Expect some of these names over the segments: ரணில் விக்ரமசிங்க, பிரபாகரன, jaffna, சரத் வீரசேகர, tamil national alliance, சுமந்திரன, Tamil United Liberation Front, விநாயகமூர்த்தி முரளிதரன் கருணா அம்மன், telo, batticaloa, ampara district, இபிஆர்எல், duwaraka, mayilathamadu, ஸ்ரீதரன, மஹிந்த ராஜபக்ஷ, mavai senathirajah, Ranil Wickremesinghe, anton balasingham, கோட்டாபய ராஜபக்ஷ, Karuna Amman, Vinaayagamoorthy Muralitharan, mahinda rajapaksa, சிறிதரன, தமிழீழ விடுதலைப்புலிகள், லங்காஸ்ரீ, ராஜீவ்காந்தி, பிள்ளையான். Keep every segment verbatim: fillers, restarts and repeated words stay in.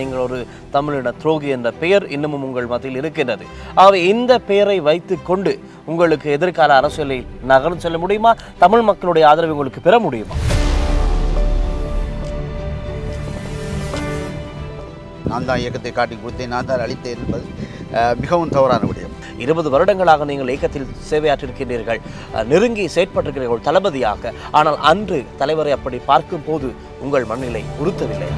நீங்கள் ஒரு தமிழின துரோகி என்ற பெயர் இன்னமும் உங்கள் மத்தியில் இருக்கின்றது. ஆகவே இந்த பெயரை வைத்துக் கொண்டு உங்களுக்கு எதிர்கால அரசியலில் நகர்ந்து செல்ல முடியுமா? தமிழ் மக்களுடைய ஆதரவை உங்களுக்கு பெற முடியுமா? நான் தான் இயக்கத்தை காட்டி கொடுத்தேன், நான் தான் அளித்தேன் என்பது மிகவும் தவறான விடயம். இருபது வருடங்களாக நீங்கள் இயக்கத்தில் சேவையாற்றிருக்கின்றீர்கள், நெருங்கி செயற்பட்டிருக்கிறீர்கள் தளபதியாக. ஆனால் அன்று தலைவரை அப்படி பார்க்கும் போது உங்கள் மனநிலை உறுத்தவில்லை.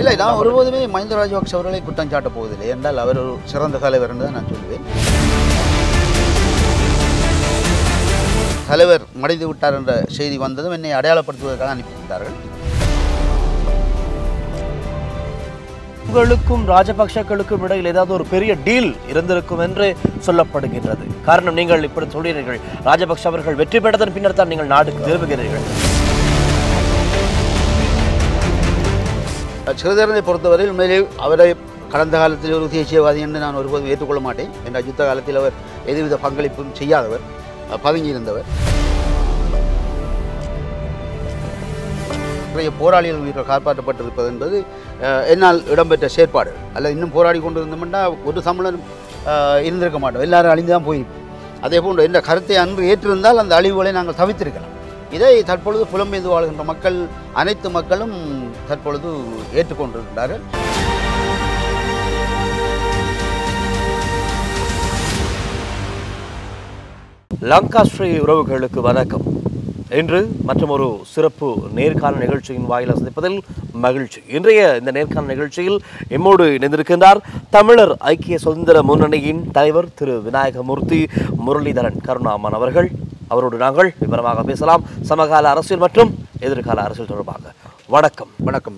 இல்லை, நான் ஒருபோதுமே மஹிந்த ராஜபக்ஷ அவர்களை குற்றம் சாட்ட போவதில்லை. என்றால் அவர் ஒரு சிறந்த தலைவர் என்று நான் சொல்லுவேன். தலைவர் மறைந்து விட்டார் என்ற செய்தி வந்ததும் என்னை அடையாளப்படுத்துவதற்காக அனுப்பிவிட்டார்கள். உங்களுக்கும் ராஜபக்ஷக்களுக்கும் இடையில் ஏதாவது ஒரு பெரிய டீல் இருந்திருக்கும் என்று சொல்லப்படுகின்றது. காரணம், நீங்கள் இப்படி சொல்கிறீர்கள், ராஜபக்ஷ அவர்கள் வெற்றி பெற்றதன் பின்னர் தான் நீங்கள் நாட்டுக்கு திரும்புகிறீர்கள். சிறிதரனை பொறுத்தவரையில் உண்மையிலே அவரை கடந்த காலத்தில் ஒரு தேசியவாதி என்று நான் ஒருபோதும் ஏற்றுக்கொள்ள மாட்டேன். என்ற யுத்த காலத்தில் அவர் எதுவித பங்களிப்பும் செய்யாதவர், பதுங்கியிருந்தவர். நிறைய போராளிகள் உயிர்கள் காப்பாற்றப்பட்டிருப்பது என்பது என்னால் இடம்பெற்ற செயற்பாடு அல்ல. இன்னும் போராடி கொண்டு இருந்தோம்னா ஒரு தமிழன் இருந்திருக்க மாட்டோம், எல்லாரும் அழிந்துதான் போயிருப்போம். அதே போன்று என்ற கருத்தை அன்று ஏற்றிருந்தால் அந்த அழிவுகளை நாங்கள் தவிர்த்திருக்கலாம். இதை தற்பொழுது புலம்பெய்து வாழ்கின்ற மக்கள் அனைத்து மக்களும் தற்பொழுது ஏற்றுக்கொண்டிருக்கிறார்கள். லங்காஸ்ரீ உறவுகளுக்கு வணக்கம். இன்று மற்றும் ஒரு சிறப்பு நேர்காணல் நிகழ்ச்சியின் வாயிலாக சந்திப்பதில் மகிழ்ச்சி. இன்றைய இந்த நேர்காணல் நிகழ்ச்சியில் எம்மோடு இணைந்திருக்கின்றார் தமிழர் ஐக்கிய சுதந்திர முன்னணியின் தலைவர் திரு விநாயகமூர்த்தி முரளிதரன் கருணா அம்மன் அவர்கள். அவரோடு நாங்கள் விவரமாக பேசலாம் சமகால அரசியல் மற்றும் எதிர்கால அரசியல் தொடர்பாக. வணக்கம். வணக்கம்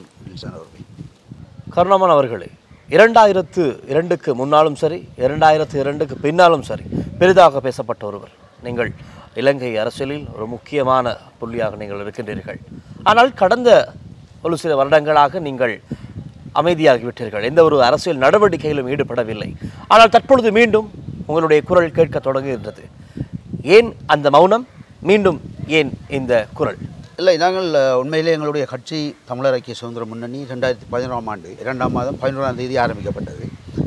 கருணா அம்மன் அவர்களே, இரண்டாயிரத்து இரண்டுக்கு முன்னாலும் சரி, இரண்டாயிரத்து இரண்டுக்கு பின்னாலும் சரி, பெரிதாக பேசப்பட்ட ஒருவர். நீங்கள் இலங்கை அரசியலில் ஒரு முக்கியமான புள்ளியாக நீங்கள் இருக்கின்றீர்கள். ஆனால் கடந்த ஒரு சில வருடங்களாக நீங்கள் அமைதியாகிவிட்டீர்கள், எந்த ஒரு அரசியல் நடவடிக்கையிலும் ஈடுபடவில்லை. ஆனால் தற்பொழுது மீண்டும் உங்களுடைய குரல் கேட்க தொடங்குகின்றது. ஏன் அந்த மௌனம்? மீண்டும் ஏன் இந்த குரல்? இல்லை, நாங்கள் உண்மையிலே எங்களுடைய கட்சி தமிழர் ஐக்கிய சுதந்திர முன்னணி ரெண்டாயிரத்தி பதினோராம் ஆண்டு இரண்டாம் மாதம் பதினோராம் தேதி ஆரம்பிக்கப்பட்டது.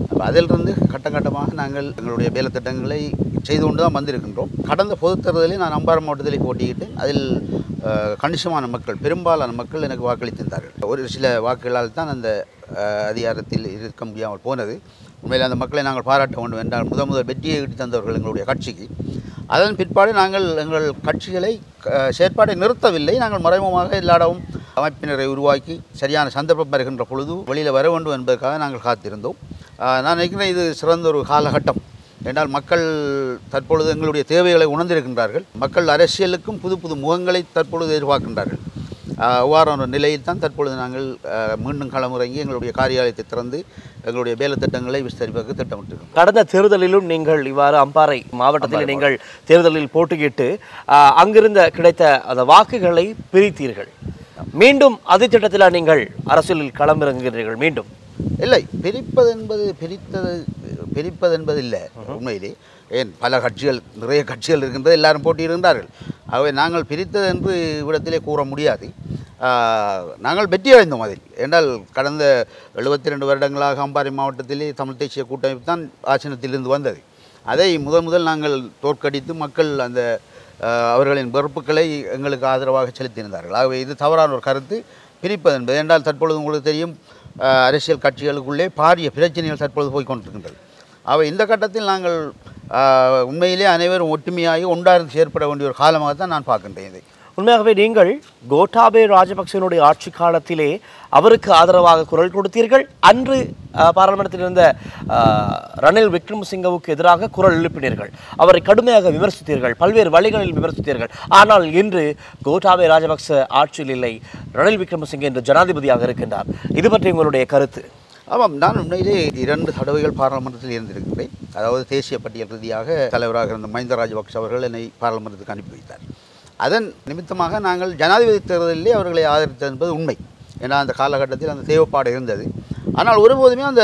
அப்போ அதிலிருந்து கட்டங்கட்டமாக நாங்கள் எங்களுடைய வேலைத்திட்டங்களை செய்து கொண்டு தான் வந்திருக்கின்றோம். கடந்த பொதுத் தேர்தலில் நான் அம்பாறை மாவட்டத்தில் போட்டிக்கிட்டு அதில் கணிசமான மக்கள், பெரும்பாலான மக்கள் எனக்கு வாக்களித்திருந்தார்கள். ஒரு சில வாக்குகளால் தான் அந்த அதிகாரத்தில் இருக்க முடியாமல் போனது. உண்மையில் அந்த மக்களை நாங்கள் பாராட்ட வேண்டும் என்றால் முதல் முதல் வெற்றியை ஈட்டி தந்தவர்கள் எங்களுடைய கட்சிக்கு. அதன் பிற்பாடு நாங்கள் எங்கள் கட்சிகளை செயற்பாட்டை நிறுத்தவில்லை. நாங்கள் மறைமுகமாக எல்லாடவும் அமைப்பினரை உருவாக்கி சரியான சந்தர்ப்பம் வருகின்ற பொழுது வெளியில் வர வேண்டும் என்பதற்காக நாங்கள் காத்திருந்தோம். நான் நினைக்கிறேன் இது சிறந்த ஒரு காலகட்டம். என்றால் மக்கள் தற்பொழுது எங்களுடைய தேவைகளை உணர்ந்திருக்கின்றார்கள். மக்கள் அரசியலுக்கும் புது புது முகங்களை தற்பொழுது எதிர்பார்க்கின்றார்கள். அவ்வாறான நிலையில் தான் தற்பொழுது நாங்கள் மீண்டும் களமிறங்கி எங்களுடைய காரியாலயத்தை திறந்து எங்களுடைய வேலைத்திட்டங்களை விஸ்தரிப்பதற்கு திட்டமிட்டிருக்கிறோம். கடந்த தேர்தலிலும் நீங்கள் இவ்வாறு அம்பாறை மாவட்டத்தில் நீங்கள் தேர்தலில் போட்டியிட்டு அங்கிருந்த கிடைத்த அந்த வாக்குகளை பிரித்தீர்கள். மீண்டும் அதே திட்டத்தில் நீங்கள் அரசியலில் களமிறங்குகிறீர்கள். மீண்டும் இல்லை, பிரிப்பது என்பது பிரித்தது பிரிப்பது என்பது இல்லை. உண்மையிலே ஏன் பல கட்சிகள், நிறைய கட்சிகள் இருக்கின்றது, எல்லாரும் போட்டியிருந்தார்கள். ஆகவே நாங்கள் பிரித்தது என்று இவ்விடத்திலே கூற முடியாது. நாங்கள் வெற்றி அடைந்தோம் அதில். என்றால் கடந்த எழுபத்தி ரெண்டு வருடங்களாக அம்பாறை மாவட்டத்திலே தமிழ் தேசிய கூட்டமைப்பு தான் ஆசனத்திலிருந்து வந்தது. அதை முதல் முதல் நாங்கள் தோற்கடித்து மக்கள் அந்த அவர்களின் வெறுப்புகளை எங்களுக்கு ஆதரவாக செலுத்தியிருந்தார்கள். ஆகவே இது தவறான ஒரு கருத்து பிரிப்பது என்பது. என்றால் தற்பொழுது உங்களுக்கு தெரியும், அரசியல் கட்சிகளுக்குள்ளே பாரிய பிரச்சனைகள் தற்பொழுது போய் கொண்டிருக்கின்றது. அவை இந்த கட்டத்தில் நாங்கள் உண்மையிலே அனைவரும் ஒற்றுமையாகி ஒன்றாக செயற்பட வேண்டிய ஒரு காலமாக தான் நான் பார்க்கின்றேன். உண்மையாகவே நீங்கள் கோட்டாபய ராஜபக்சனுடைய ஆட்சி காலத்திலே அவருக்கு ஆதரவாக குரல் கொடுத்தீர்கள். அன்று பாராளுமன்றத்தில் இருந்த ரணில் விக்ரமசிங்கவுக்கு எதிராக குரல் எழுப்பினீர்கள். அவரை கடுமையாக விமர்சித்தீர்கள், பல்வேறு வழிகளில் விமர்சித்தீர்கள். ஆனால் இன்று கோட்டாபய ராஜபக்ச ஆட்சியில் இல்லை, ரணில் விக்ரமசிங்கே என்று ஜனாதிபதியாக இருக்கின்றார். இது பற்றி உங்களுடைய கருத்து? ஆமாம், நான் உண்மையிலே இரண்டு தடவைகள் பாராளுமன்றத்தில் இருந்திருக்கிறேன். அதாவது தேசிய பட்டியல் ரீதியாக தலைவராக இருந்த மஹிந்த ராஜபக்ஷ அவர்கள் என்னை பாராளுமன்றத்துக்கு அனுப்பி வைத்தார். அதன் நிமித்தமாக நாங்கள் ஜனாதிபதி தேர்தலிலே அவர்களை ஆதரித்தது என்பது உண்மை. ஏன்னா அந்த காலகட்டத்தில் அந்த தேவைப்பாடு இருந்தது. ஆனால் ஒருபோதுமே அந்த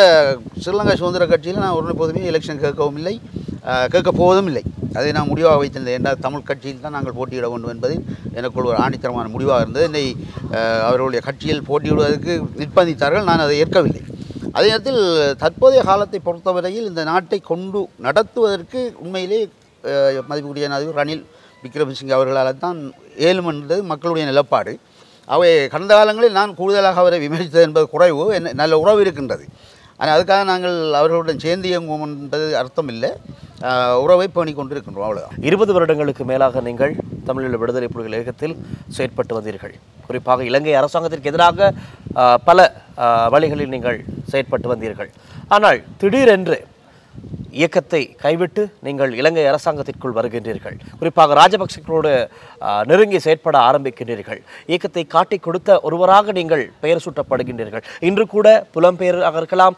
ஸ்ரீலங்கா சுதந்திர கட்சியில் நான் ஒருபோதுமே எலெக்ஷன் கேட்கவும் இல்லை, கேட்க போவதும் இல்லை. அதை நான் முடிவாக வைத்திருந்தேன். என்றால் தமிழ் கட்சியில் தான் நாங்கள் போட்டியிட வேண்டும் என்பதில் எனக்குள் ஒரு ஆணித்தரமான முடிவாக இருந்தது. என்னை அவர்களுடைய கட்சியில் போட்டியிடுவதற்கு நிர்பந்தித்தார்கள். நான் அதை ஏற்கவில்லை. அதே நேரத்தில் தற்போதைய காலத்தை பொறுத்தவரையில் இந்த நாட்டை கொண்டு நடத்துவதற்கு உண்மையிலே மதிப்புக்குரிய அதிபர் ரணில் விக்ரமசிங்க அவர்களால் தான் ஏழும் என்பது மக்களுடைய நிலப்பாடு. அவை கடந்த காலங்களில் நான் கூடுதலாக அவரை விமர்சித்தது என்பது குறைவு. நல்ல உறவு இருக்கின்றது. ஆனால் அதுக்காக நாங்கள் அவர்களுடன் சேர்ந்து இயங்குவோம் என்பது அர்த்தம் இல்லை. உறவை பேணி கொண்டிருக்கின்றோம், அவ்வளோதான். இருபது வருடங்களுக்கு மேலாக நீங்கள் தமிழீழ விடுதலை புலிகள் இயக்கத்தில் செயற்பட்டு வந்தீர்கள். குறிப்பாக இலங்கை அரசாங்கத்திற்கு எதிராக பல வழிகளில் நீங்கள் செயற்பட்டு வந்தீர்கள். ஆனால் திடீரென்று இயக்கத்தை கைவிட்டு நீங்கள் இலங்கை அரசாங்கத்திற்குள் வருகின்றீர்கள். குறிப்பாக ராஜபக்சக்களோடு நெருங்கி செயற்பட ஆரம்பிக்கின்றீர்கள். இயக்கத்தை காட்டி கொடுத்த ஒருவராக நீங்கள் பெயர் சூட்டப்படுகின்றீர்கள். இன்று கூட புலம்பெயராக இருக்கலாம்,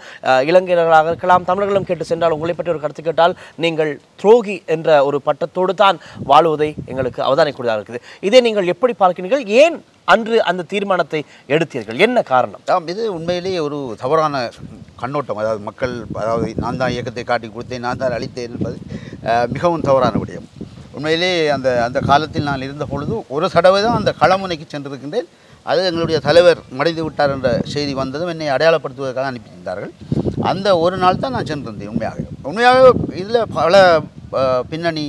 இலங்கையர்களாக இருக்கலாம், தமிழர்களும் கேட்டு சென்றால் உங்களை பற்றி ஒரு கருத்து கேட்டால் நீங்கள் துரோகி என்ற ஒரு பட்டத்தோடு தான் வாழ்வதை எங்களுக்கு அவதானிக்கூடியதாக இருக்குது. இதை நீங்கள் எப்படி பார்க்கிறீர்கள்? ஏன் அன்று அந்த தீர்மானத்தை எடுத்தீர்கள்? என்ன காரணம்? இது உண்மையிலேயே ஒரு தவறான கண்ணோட்டம். அதாவது மக்கள், அதாவது நான் தான் இயக்கத்தை காட்டி கொடுத்தேன், நான் தான் அளித்தேன் என்பது மிகவும் தவறான விடயம். உண்மையிலே அந்த அந்த காலத்தில் நான் இருந்த பொழுது ஒரு தடவை தான் அந்த களமுனைக்கு சென்றிருக்கின்றேன். அது எங்களுடைய தலைவர் மறைந்து விட்டார் என்ற செய்தி வந்ததும் என்னை அடையாளப்படுத்துவதற்காக அனுப்பியிருந்தார்கள். அந்த ஒரு நாள் தான் நான் சென்றிருந்தேன். உண்மையாக உண்மையாக இதில் பல பின்னணி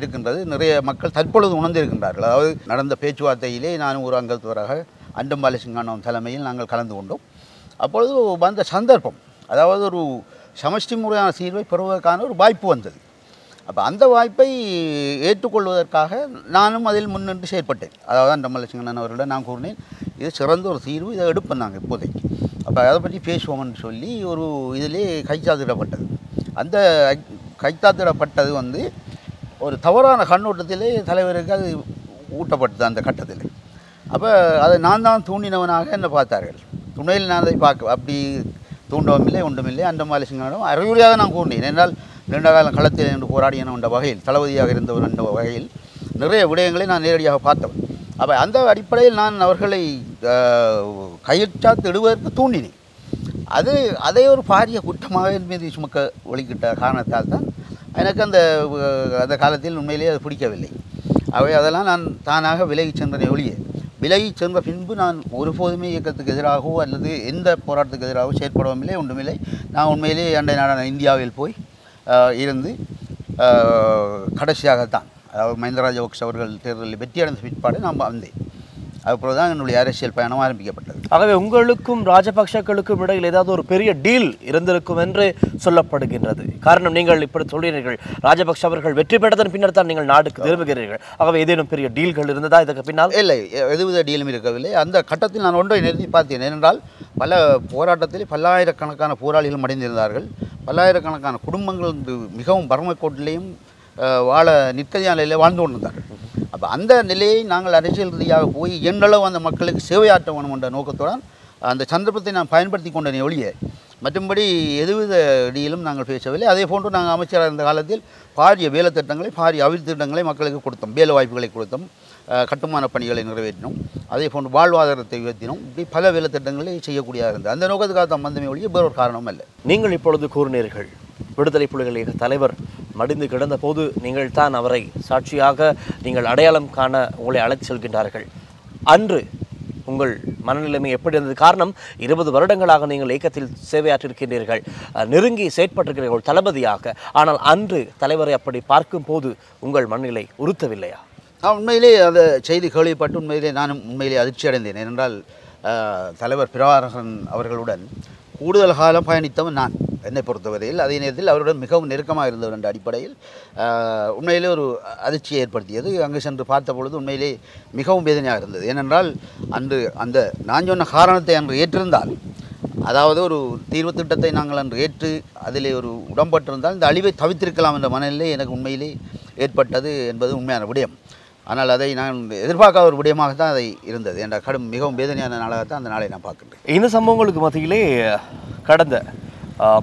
இருக்கின்றது. நிறைய மக்கள் தற்பொழுது உணர்ந்திருக்கின்றார்கள். அதாவது நடந்த பேச்சுவார்த்தையிலே நான் ஒரு அங்கத்துவராக அண்டம்பாலை சிங்கானம் தலைமையில் நாங்கள் கலந்து கொண்டோம். அப்பொழுது வந்த சந்தர்ப்பம், அதாவது ஒரு சமஷ்டி முறையான தீர்வை பெறுவதற்கான ஒரு வாய்ப்பு வந்தது. அப்போ அந்த வாய்ப்பை ஏற்றுக்கொள்வதற்காக நானும் அதில் முன்னின்று செயற்பட்டேன். அதாவது அண்டம்பாலை சிங்கானம் அவர்களிடம் நான் கூறினேன், இது சிறந்த ஒரு தீர்வு, இதை எடுப்பேன் நாங்கள் இப்போதைக்கு, அப்போ அதை பற்றி பேசுவோம்னு சொல்லி ஒரு இதிலே கைச்சாத்திடப்பட்டது. அந்த கைச்சாத்திடப்பட்டது வந்து ஒரு தவறான கண்ணோட்டத்திலே தலைவருக்கு அது ஊட்டப்பட்டது அந்த கட்டத்தில். அப்போ அதை நான் தான் தூண்டினவனாக என்னை பார்த்தார்கள். துணையில் நான் அதை பார்க்க அப்படி தூண்டவும் இல்லை, ஒன்றும் இல்லை. அண்டம்பாலை சிங்கானம் அறிவுரையாக நான் கூறினேன். என்றால் நீண்ட காலம் களத்தில் என்று போராடியன என்ற வகையில், தளபதியாக இருந்தவர் என்ற வகையில் நிறைய விடயங்களை நான் நேரடியாக பார்த்தவன். அப்போ அந்த அடிப்படையில் நான் அவர்களை கையெழுச்சாத்து இடுவதற்கு தூண்டினேன். அது அதே ஒரு பாரிய குற்றமாக என் மீது சுமக்க ஒழிக்கிட்ட காரணத்தால் தான் எனக்கு அந்த அந்த காலத்தில் உண்மையிலேயே அது பிடிக்கவில்லை. அவை அதெல்லாம் நான் தானாக விலகி சென்றனை ஒழிய விலகி சென்ற பின்பு நான் ஒருபோதுமே இயக்கத்துக்கு எதிராகவோ அல்லது எந்த போராட்டத்துக்கு எதிராகவோ செயற்படவும் இல்லை, ஒன்றுமில்லை. நான் உண்மையிலேயே அண்டை நாடான இந்தியாவில் போய் இருந்து கடைசியாகத்தான், அதாவது மஹிந்த ராஜபக்ச அவர்கள் தேர்தலில் வெற்றியடைந்த பிற்பாடு நான் வந்தேன். அப்பொழுது தான் என்னுடைய அரசியல் பயணம் ஆரம்பிக்கப்பட்டது. ஆகவே உங்களுக்கும் ராஜபக்சக்களுக்கும் இடையில் ஏதாவது ஒரு பெரிய டீல் இருந்திருக்கும் என்று சொல்லப்படுகின்றது. காரணம், நீங்கள் இப்படி சொல்கிறீர்கள், ராஜபக்ச அவர்கள் வெற்றி பெற்றதன் பின்னர் தான் நீங்கள் நாடுக்கு திரும்புகிறீர்கள். ஆகவே ஏதேனும் பெரிய டீல்கள் இருந்ததா இதற்கு பின்னால்? இல்லை, எதுவித டீலும் இருக்கவில்லை. அந்த கட்டத்தில் நான் ஒன்றை நிறுத்தி பார்த்தேன். ஏனென்றால் பல போராட்டத்தில் பல்லாயிரக்கணக்கான போராளிகள் மடிந்திருந்தார்கள். பல்லாயிரக்கணக்கான குடும்பங்கள் மிகவும் வறுமைக்கோட்டிலேயும் வாழ நிற்கதியான நிலையில் வாழ்ந்து கொண்டிருந்தார்கள். அப்போ அந்த நிலையை நாங்கள் அரசியல் ரீதியாக போய் எண்ணளவு அந்த மக்களுக்கு சேவையாற்ற வேணும் என்ற நோக்கத்துடன் அந்த சந்தர்ப்பத்தை நான் பயன்படுத்தி கொண்டேனே ஒழிய மற்றும்படி எதுவித இடையிலும் நாங்கள் பேசவில்லை. அதே போன்று நாங்கள் அமைச்சராக இருந்த காலத்தில் பாரிய வேலை திட்டங்களை, பாரிய அபிவிருத்தி திட்டங்களை மக்களுக்கு கொடுத்தோம். வேலை வாய்ப்புகளை கொடுத்தோம், கட்டுமான பணிகளை நிறைவேற்றினோம், அதே போன்று வாழ்வாதாரத்தை உயர்த்தினோம். இப்படி பல வேலை திட்டங்களை செய்யக்கூடியதாக இருந்தது. அந்த நோக்கத்துக்காக தான் வந்தமே ஒழிய வேறு ஒரு காரணமும் இல்லை. நீங்கள் இப்பொழுது கூறினீர்கள், விடுதலை புலிகள் இயக்க தலைவர் மடிந்து கிடந்த போது நீங்கள் தான் அவரை சாட்சியாக நீங்கள் அடையாளம் காண உங்களை அழைத்து செல்கின்றார்கள். அன்று உங்கள் மனநிலைமை எப்படி இருந்தது? காரணம், இருபது வருடங்களாக நீங்கள் இயக்கத்தில் சேவையாற்றிருக்கின்றீர்கள், நெருங்கி செயற்பட்டிருக்கிறீர்கள் தளபதியாக. ஆனால் அன்று தலைவரை அப்படி பார்க்கும் போது உங்கள் மனநிலை உறுத்தவில்லையா? உண்மையிலே அந்த செய்தி கேள்விப்பட்டு உண்மையிலே நானும் உண்மையிலே அதிர்ச்சி அடைந்தேன். ஏனென்றால் தலைவர் பிரபாகரன் அவர்களுடன் கூடுதல் காலம் பயணித்தவன் நான், என்னை பொறுத்தவரையில். அதே நேரத்தில் அவருடன் மிகவும் நெருக்கமாக இருந்தவர் என்ற அடிப்படையில் உண்மையிலே ஒரு அதிர்ச்சியை ஏற்படுத்தியது. அங்கு சென்று பார்த்த பொழுது உண்மையிலே மிகவும் வேதனையாக இருந்தது. ஏனென்றால் அன்று அந்த நான் சொன்ன காரணத்தை அன்று ஏற்றிருந்தால், அதாவது ஒரு தீர்வு திட்டத்தை நாங்கள் அன்று ஏற்று அதிலே ஒரு உடம்பட்டிருந்தால் இந்த அழிவை தவிர்த்திருக்கலாம் என்ற மனநிலை எனக்கு உண்மையிலே ஏற்பட்டது என்பது உண்மையான விடயம். ஆனால் அதை நான் எதிர்பார்க்காத ஒரு விடயமாகத்தான் அதை இருந்தது. என்ற கடும் மிகவும் வேதனையான நாளாகத்தான் அந்த நாளை நான் பார்க்கின்றேன். இந்த சம்பவங்களுக்கு மத்தியிலே கடந்த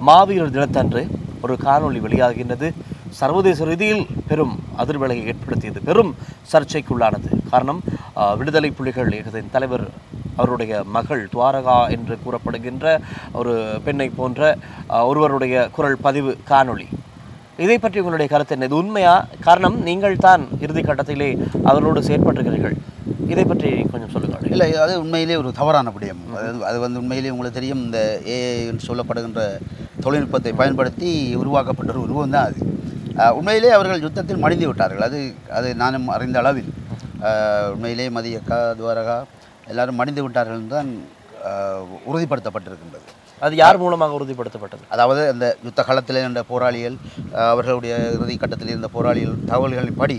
மாவீரர் தினத்தன்று ஒரு காணொளி வெளியாகின்றது. சர்வதேச ரீதியில் பெரும் அதிர்வலையை ஏற்படுத்தியது, பெரும் சர்ச்சைக்குள்ளானது. காரணம், விடுதலை புலிகள் இயக்கத்தின் தலைவர் அவருடைய மகள் துவாரகா என்று கூறப்படுகின்ற ஒரு பெண்ணை போன்ற ஒருவருடைய குரல் பதிவு காணொளி இதை பற்றி உங்களுடைய கருத்து என்ன? இது உண்மையா? காரணம் நீங்கள் தான் இறுதி கட்டத்திலே அவரோடு செயற்பட்டிருக்கிறீர்கள். இதை பற்றி கொஞ்சம் சொல்லுங்கள். இல்லை, அது உண்மையிலே ஒரு தவறான விடயம். அது வந்து உண்மையிலே உங்களுக்கு தெரியும், இந்த ஏஐ என்று சொல்லப்படுகின்ற தொழில்நுட்பத்தை பயன்படுத்தி உருவாக்கப்பட்ட ஒரு உருவம் தான் அது. உண்மையிலே அவர்கள் யுத்தத்தில் மடிந்து விட்டார்கள். அது அது நானும் அறிந்த அளவில் உண்மையிலே மதியக்கா துவாரகா எல்லாரும் மடிந்து விட்டார்கள் தான் உறுதிப்படுத்தப்பட்டிருக்கின்றது. அது யார் மூலமாக உறுதிப்படுத்தப்பட்டது? அதாவது அந்த யுத்த காலத்தில் இருந்த போராளிகள், அவர்களுடைய இறுதி கட்டத்தில் இருந்த போராளிகள் தகவல்களின் படி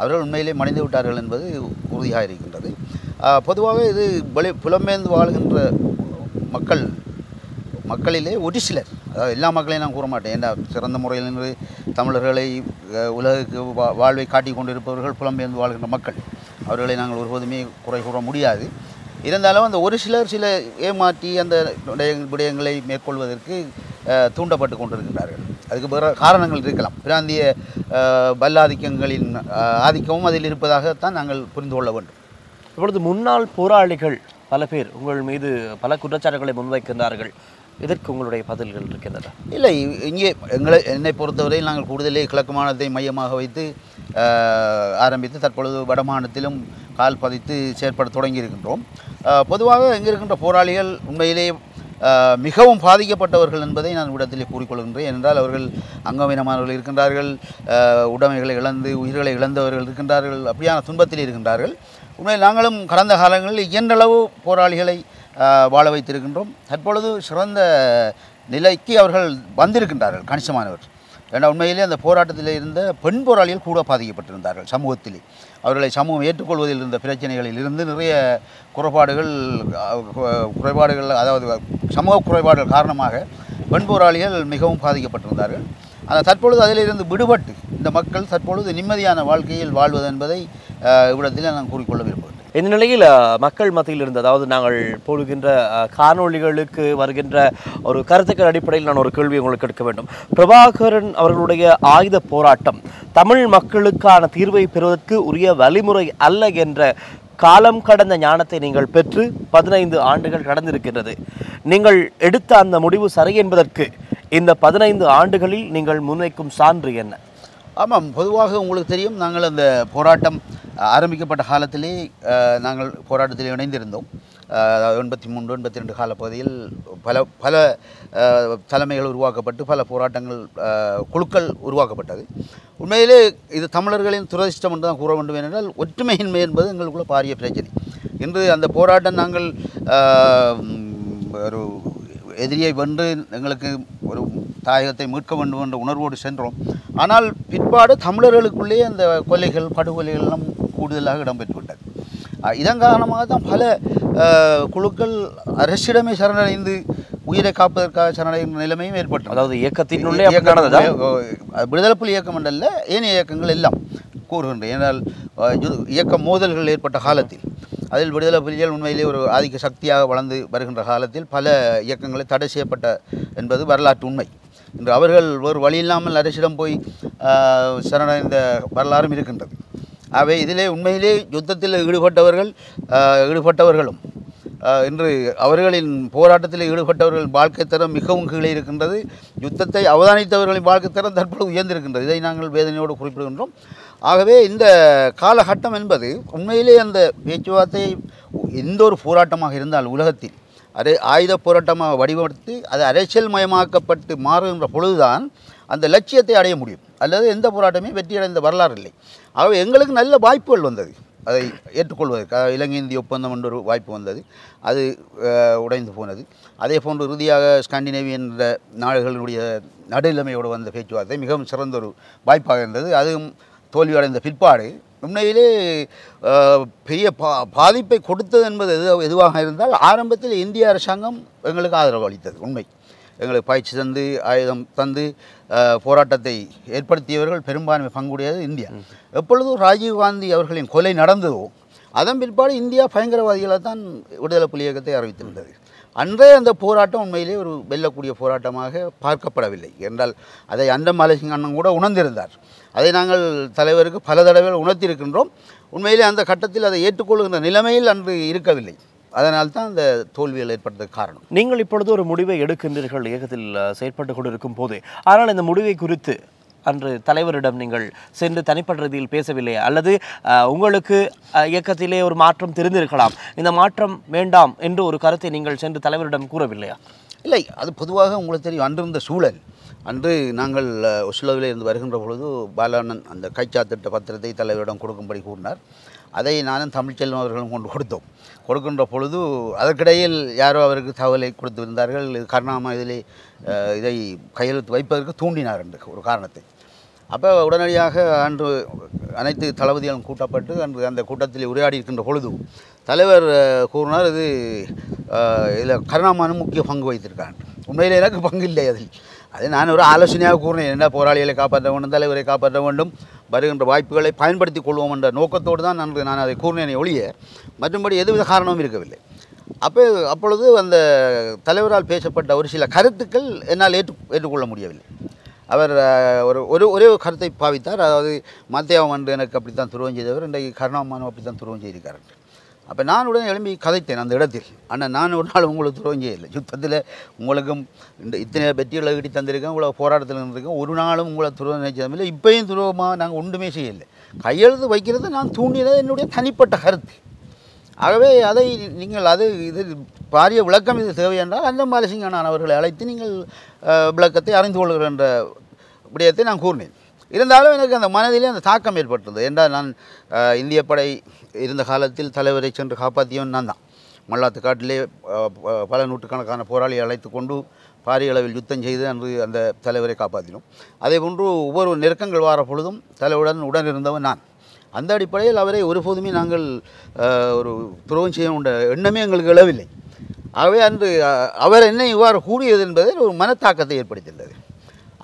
அவர்கள் உண்மையிலே மடிந்து விட்டார்கள் என்பது உறுதியாக இருக்கின்றது. பொதுவாகவே இது வெளி புலம்பெயர்ந்து வாழ்கின்ற மக்கள் மக்களிலே ஒரு சிலர், அதாவது எல்லா மக்களையும் நான் கூற மாட்டேன், ஏன்னா சிறந்த முறையில் நின்று தமிழர்களை உலகுக்கு வா வாழ்வை காட்டி கொண்டிருப்பவர்கள் புலம்பெயர்ந்து வாழ்கின்ற மக்கள், அவர்களை நாங்கள் ஒருபோதுமே குறை கூற முடியாது. இருந்தாலும் அந்த ஒரு சிலர் சில ஏமாற்றி அந்த விடயங்களை மேற்கொள்வதற்கு தூண்டப்பட்டு கொண்டிருக்கிறார்கள். அதுக்கு பிற காரணங்கள் இருக்கலாம். பிராந்திய பல்லாதிக்கங்களின் ஆதிக்கமும் அதில் இருப்பதாகத்தான் நாங்கள் புரிந்து கொள்ள வேண்டும். இப்பொழுது முன்னாள் போராளிகள் பல பேர் உங்கள் மீது பல குற்றச்சாட்டுகளை முன்வைக்கின்றார்கள். இதற்கு உங்களுடைய பதில்கள் இருக்கின்றன? இல்லை, இங்கே எங்களை என்னை பொறுத்தவரையில் நாங்கள் கூடுதலே கிழக்கு மாநிலத்தை மையமாக வைத்து ஆரம்பித்து தற்பொழுது வடமாநிலத்திலும் கால் பதித்து செயற்பட தொடங்கியிருக்கின்றோம். பொதுவாக இங்கே இருக்கின்ற போராளிகள் உண்மையிலே மிகவும் பாதிக்கப்பட்டவர்கள் என்பதை நான் இடத்திலே கூறிக்கொள்கின்றேன். ஏனென்றால் அவர்கள் அங்கவீனமானவர்கள் இருக்கின்றார்கள், உடைமைகளை இழந்து உயிர்களை இழந்தவர்கள் இருக்கின்றார்கள், அப்படியான துன்பத்தில் இருக்கின்றார்கள். உண்மையில் நாங்களும் கடந்த காலங்களில் இயன்றளவு போராளிகளை வாழ வைத்திருக்கின்றோம். தற்பொழுது சிறந்த நிலைக்கு அவர்கள் வந்திருக்கின்றார்கள் கணிசமானவர். ஏன்னா உண்மையிலே அந்த போராட்டத்தில் இருந்த பெண் போராளிகள் கூட பாதிக்கப்பட்டிருந்தார்கள். சமூகத்திலே அவர்களை சமூகம் ஏற்றுக்கொள்வதில் இருந்த பிரச்சனைகளில் இருந்து நிறைய குறைபாடுகள் குறைபாடுகள் அதாவது சமூக குறைபாடுகள் காரணமாக பெண் போராளிகள் மிகவும் பாதிக்கப்பட்டிருந்தார்கள். ஆனால் தற்பொழுது அதிலிருந்து விடுபட்டு இந்த மக்கள் தற்பொழுது நிம்மதியான வாழ்க்கையில் வாழ்வது என்பதை இவ்விடத்தில் நான் கூறிக்கொள்ள விரும்புகிறேன். இந்த நிலையில் மக்கள் மத்தியில் இருந்து, அதாவது நாங்கள் போடுகின்ற காணொளிகளுக்கு வருகின்ற ஒரு கருத்துக்கள் அடிப்படையில் நான் ஒரு கேள்வி உங்களுக்கு எடுக்க வேண்டும். பிரபாகரன் அவர்களுடைய ஆயுத போராட்டம் தமிழ் மக்களுக்கான தீர்வை பெறுவதற்கு உரிய வழிமுறை அல்ல என்ற காலம் கடந்த ஞானத்தை நீங்கள் பெற்று பதினைந்து ஆண்டுகள் கடந்திருக்கின்றது. நீங்கள் எடுத்த அந்த முடிவு சரி என்பதற்கு இந்த பதினைந்து ஆண்டுகளில் நீங்கள் முன்வைக்கும் சான்று என்ன? ஆமாம், பொதுவாக உங்களுக்கு தெரியும், நாங்கள் அந்த போராட்டம் ஆரம்பிக்கப்பட்ட காலத்திலே நாங்கள் போராட்டத்தில் இணைந்திருந்தோம். எண்பத்தி மூன்று எண்பத்தி ரெண்டு காலப்பகுதியில் பல பல தலைமைகள் உருவாக்கப்பட்டு பல போராட்டங்கள் குழுக்கள் உருவாக்கப்பட்டது. உண்மையிலே இது தமிழர்களின் துரதிஷ்டம் என்று தான் கூற வேண்டும். ஏனென்றால் ஒற்றுமையின்மை என்பது எங்களுக்குள்ள பாரிய பிரச்சனை. இன்று அந்த போராட்டம் நாங்கள் ஒரு எதிரியை வென்று எங்களுக்கு ஒரு தாயகத்தை மீட்க வேண்டும் என்ற உணர்வோடு சென்றோம். ஆனால் பிற்பாடு தமிழர்களுக்குள்ளேயே அந்த கொலைகள் படுகொலைகள் எல்லாம் கூடுதலாக இடம்பெற்றுவிட்டது. இதன் காரணமாக தான் பல குழுக்கள் அரசிடமே சரணடைந்து உயிரை காப்பதற்காக சரணடைகின்ற நிலைமையும் ஏற்பட்டது. அதாவது இயக்கத்தினுள்ளே விடுதலை புலி இயக்கம் என்றல்ல, ஏனைய இயக்கங்கள் எல்லாம் கூறுகின்ற, ஏனால் இயக்க மோதல்கள் ஏற்பட்ட காலத்தில் அதில் விடுதலை புலிகள் உண்மையிலே ஒரு ஆதிக்க சக்தியாக வளர்ந்து வருகின்ற காலத்தில் பல இயக்கங்களை தடை செய்யப்பட்ட என்பது வரலாற்று உண்மை. இன்று அவர்கள் ஒரு வழி இல்லாமல் அரசிடம் போய் சரணடைந்த வரலாறும் இருக்கின்றது. அவை இதிலே உண்மையிலே யுத்தத்தில் ஈடுபட்டவர்கள் ஈடுபட்டவர்களும் இன்று அவர்களின் போராட்டத்தில் ஈடுபட்டவர்கள் வாழ்க்கை தரம் மிகவும் கீழே இருக்கின்றது. யுத்தத்தை அவதானித்தவர்களின் வாழ்க்கை தரம் தற்போது உயர்ந்திருக்கின்றது. இதை நாங்கள் வேதனையோடு குறிப்பிடுகின்றோம். ஆகவே இந்த காலகட்டம் என்பது உண்மையிலே அந்த பேச்சுவார்த்தை எந்த ஒரு போராட்டமாக இருந்தால் உலகத்தில் அதை ஆயுத போராட்டமாக வடிவமைத்து அது அரசியல் மயமாக்கப்பட்டு மாறுகின்ற பொழுதுதான் அந்த லட்சியத்தை அடைய முடியும். அல்லது எந்த போராட்டமே வெற்றியடைந்த வரலாறு இல்லை. ஆகவே எங்களுக்கு நல்ல வாய்ப்புகள் வந்தது அதை ஏற்றுக்கொள்வதற்கு. இலங்கை இந்திய ஒப்பந்தம் என்ற ஒரு வாய்ப்பு வந்தது, அது உடைந்து போனது. அதே போன்று இறுதியாக ஸ்காண்டினேவியன் என்ற நாடுகளுடைய நடுநிலைமையோடு வந்த பேச்சுவார்த்தை மிகவும் சிறந்த ஒரு வாய்ப்பாக இருந்தது. அதுவும் தோல்வியடைந்த பிற்பாடு உண்மையிலே பெரிய பா பாதிப்பை கொடுத்தது என்பது எது எதுவாக இருந்தால் ஆரம்பத்தில் இந்திய அரசாங்கம் எங்களுக்கு ஆதரவு அளித்தது உண்மை. எங்களுக்கு பயிற்சி தந்து ஆயுதம் தந்து போராட்டத்தை ஏற்படுத்தியவர்கள் பெரும்பான்மை பங்குடையது இந்தியா. எப்பொழுதும் ராஜீவ்காந்தி அவர்களின் கொலை நடந்ததோ அதன் பிற்பாடு இந்தியா பயங்கரவாதிகளாக தான் விடுதலை புலி இயக்கத்தை அறிவித்திருந்தது. அன்றே அந்த போராட்டம் உண்மையிலே ஒரு வெல்லக்கூடிய போராட்டமாக பார்க்கப்படவில்லை என்றால் அதை அந்த மாலசிங் அண்ணன் கூட உணர்ந்திருந்தார். அதை நாங்கள் தலைவருக்கு பல தடவைகள் உணர்த்தியிருக்கின்றோம். உண்மையிலே அந்த கட்டத்தில் அதை ஏற்றுக்கொள்கின்ற நிலைமையில் அன்று இருக்கவில்லை. அதனால் தான் அந்த தோல்விகள் ஏற்பட்டது காரணம். நீங்கள் இப்பொழுது ஒரு முடிவை எடுக்கின்றீர்கள் இயக்கத்தில் செயற்பட்டு கொண்டிருக்கும் போது. ஆனால் இந்த முடிவை குறித்து அன்று தலைவரிடம் நீங்கள் சென்று தனிப்பட்ட ரீதியில் பேசவில்லை அல்லது உங்களுக்கு இயக்கத்திலே ஒரு மாற்றம் தெரிந்திருக்கலாம் இந்த மாற்றம் வேண்டாம் என்று ஒரு கருத்தை நீங்கள் சென்று தலைவரிடம் கூறவில்லையா இல்லை அது பொதுவாக உங்களுக்கு தெரியும் அன்றிருந்த சூழல் அன்று நாங்கள் ஒஸ்லோவிலே இருந்து வருகின்ற பொழுது பாலானன் அந்த கைச்சாத்திட்ட பத்திரத்தை தலைவரிடம் கொடுக்கும்படி கூறினார் அதை நானும் தமிழ்ச்செல்வன் அவர்களும் கொண்டு கொடுத்தோம் கொடுக்கின்ற பொழுது அதற்கிடையில் யாரோ அவருக்கு தகவலை கொடுத்திருந்தார்கள் இது காரணமாக இதிலே இதை கையெழுத்து வைப்பதற்கு தூண்டினார் என்று ஒரு காரணத்தை அப்போ உடனடியாக அன்று அனைத்து தளபதிகளும் கூட்டப்பட்டு அன்று அந்த கூட்டத்தில் உரையாடி இருக்கின்ற பொழுது தலைவர் கூறினார் இது இதில் கருணாமானும் முக்கிய பங்கு வைத்திருக்கான் உண்மையில் எனக்கு பங்கு இல்லை அதில் அது நான் ஒரு ஆலோசனையாக கூறினேன் என்ன போராளிகளை காப்பாற்ற வேண்டும் தலைவரை காப்பாற்ற வேண்டும் வருகின்ற வாய்ப்புகளை பயன்படுத்திக் கொள்வோம் என்ற நோக்கத்தோடு தான் நன்று நான் அதை கூறினேன் ஒழிய மற்றும்படி எதுவித காரணமும் இருக்கவில்லை அப்போ அப்பொழுது அந்த தலைவரால் பேசப்பட்ட ஒரு சில கருத்துக்கள் என்னால் ஏற்று ஏற்றுக்கொள்ள முடியவில்லை அவர் ஒரு ஒரு ஒரே ஒரு கருத்தை பாவித்தார் அதாவது மத்தியாவம் அன்று எனக்கு அப்படித்தான் துருவம் செய்தவர் இன்றைக்கு கருணாமானும் அப்படித்தான் துருவம் செய்திருக்கார் அப்போ நான் உடனே எழும்பி கதைத்தேன் அந்த இடத்தில் ஆனால் நான் ஒரு நாள் உங்களுக்கு துறவம் செய்யலை யுத்தத்தில் உங்களுக்கும் இந்த இத்தனை வெற்றிகளை கிட்டி தந்திருக்கேன் உங்களை போராட்டத்தில் இருந்திருக்கேன் ஒரு நாளும் உங்களை துறவம் நினைச்சதில்லை இப்போயும் துருவமாக நாங்கள் ஒன்றுமே செய்யலை கையெழுத்து வைக்கிறது நான் தூண்டினது என்னுடைய தனிப்பட்ட கருத்து ஆகவே அதை நீங்கள் அது இது பாரிய விளக்கம் இது தேவை என்றால் அந்த மாலசிங்கானான் அவர்களை அழைத்து நீங்கள் விளக்கத்தை அறிந்து கொள்கின்ற விடயத்தை நான் கூறினேன் இருந்தாலும் எனக்கு அந்த மனதிலே அந்த தாக்கம் ஏற்பட்டது என்றால் நான் இந்திய படை இருந்த காலத்தில் தலைவரை சென்று காப்பாற்றியவன் நான் தான் மல்லாத்து காட்டிலே பல நூற்றுக்கணக்கான போராளியை அழைத்து கொண்டு பாரிய அளவில் யுத்தம் செய்து அன்று அந்த தலைவரை காப்பாற்றினோம் அதே போன்று ஒவ்வொரு நெருக்கங்கள் வார பொழுதும் தலைவருடன் உடன் இருந்தவன் நான் அந்த அடிப்படையில் அவரை ஒருபோதுமே நாங்கள் ஒரு துரோகம் செய்ய உண்ட எண்ணமே எங்களுக்கு எழவில்லை ஆகவே அன்று அவர் என்னை இவ்வாறு கூறியது என்பதில் ஒரு மனத்தாக்கத்தை ஏற்படுத்தியுள்ளது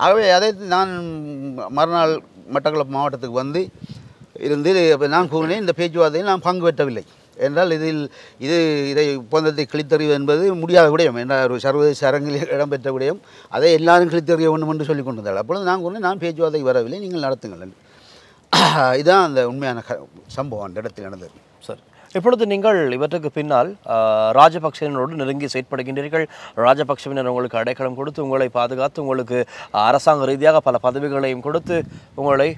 ஆகவே அதை நான் மறுநாள் மட்டக்களப்பு மாவட்டத்துக்கு வந்து இருந்து நான் கூறினேன் இந்த பேச்சுவார்த்தையில் நான் பங்கு பெற்றவில்லை என்றால் இதில் இது இதை ஒப்பந்தத்தை கிழித்தறிவு என்பது முடியாத விடயம் என்ற ஒரு சர்வதேச அரங்கில் இடம்பெற்ற விடயம் அதை எல்லாரும் கிழித்தறிய வேண்டும் என்று சொல்லிக் கொண்டிருந்தார்கள் அப்பொழுது நான் கூறினேன் நான் பேச்சுவார்த்தைக்கு வரவில்லை நீங்கள் நடத்துங்கள் இதுதான் அந்த உண்மையான சம்பவம் அந்த இடத்தில் நடந்தது சார் இப்பொழுது நீங்கள் இவற்றுக்கு பின்னால் ராஜபக்சவினரோடு நெருங்கி செயற்படுகின்றீர்கள் ராஜபக்சவினர் உங்களுக்கு அடைக்கலம் கொடுத்து உங்களை பாதுகாத்து உங்களுக்கு அரசாங்க ரீதியாக பல பதவிகளையும் கொடுத்து உங்களை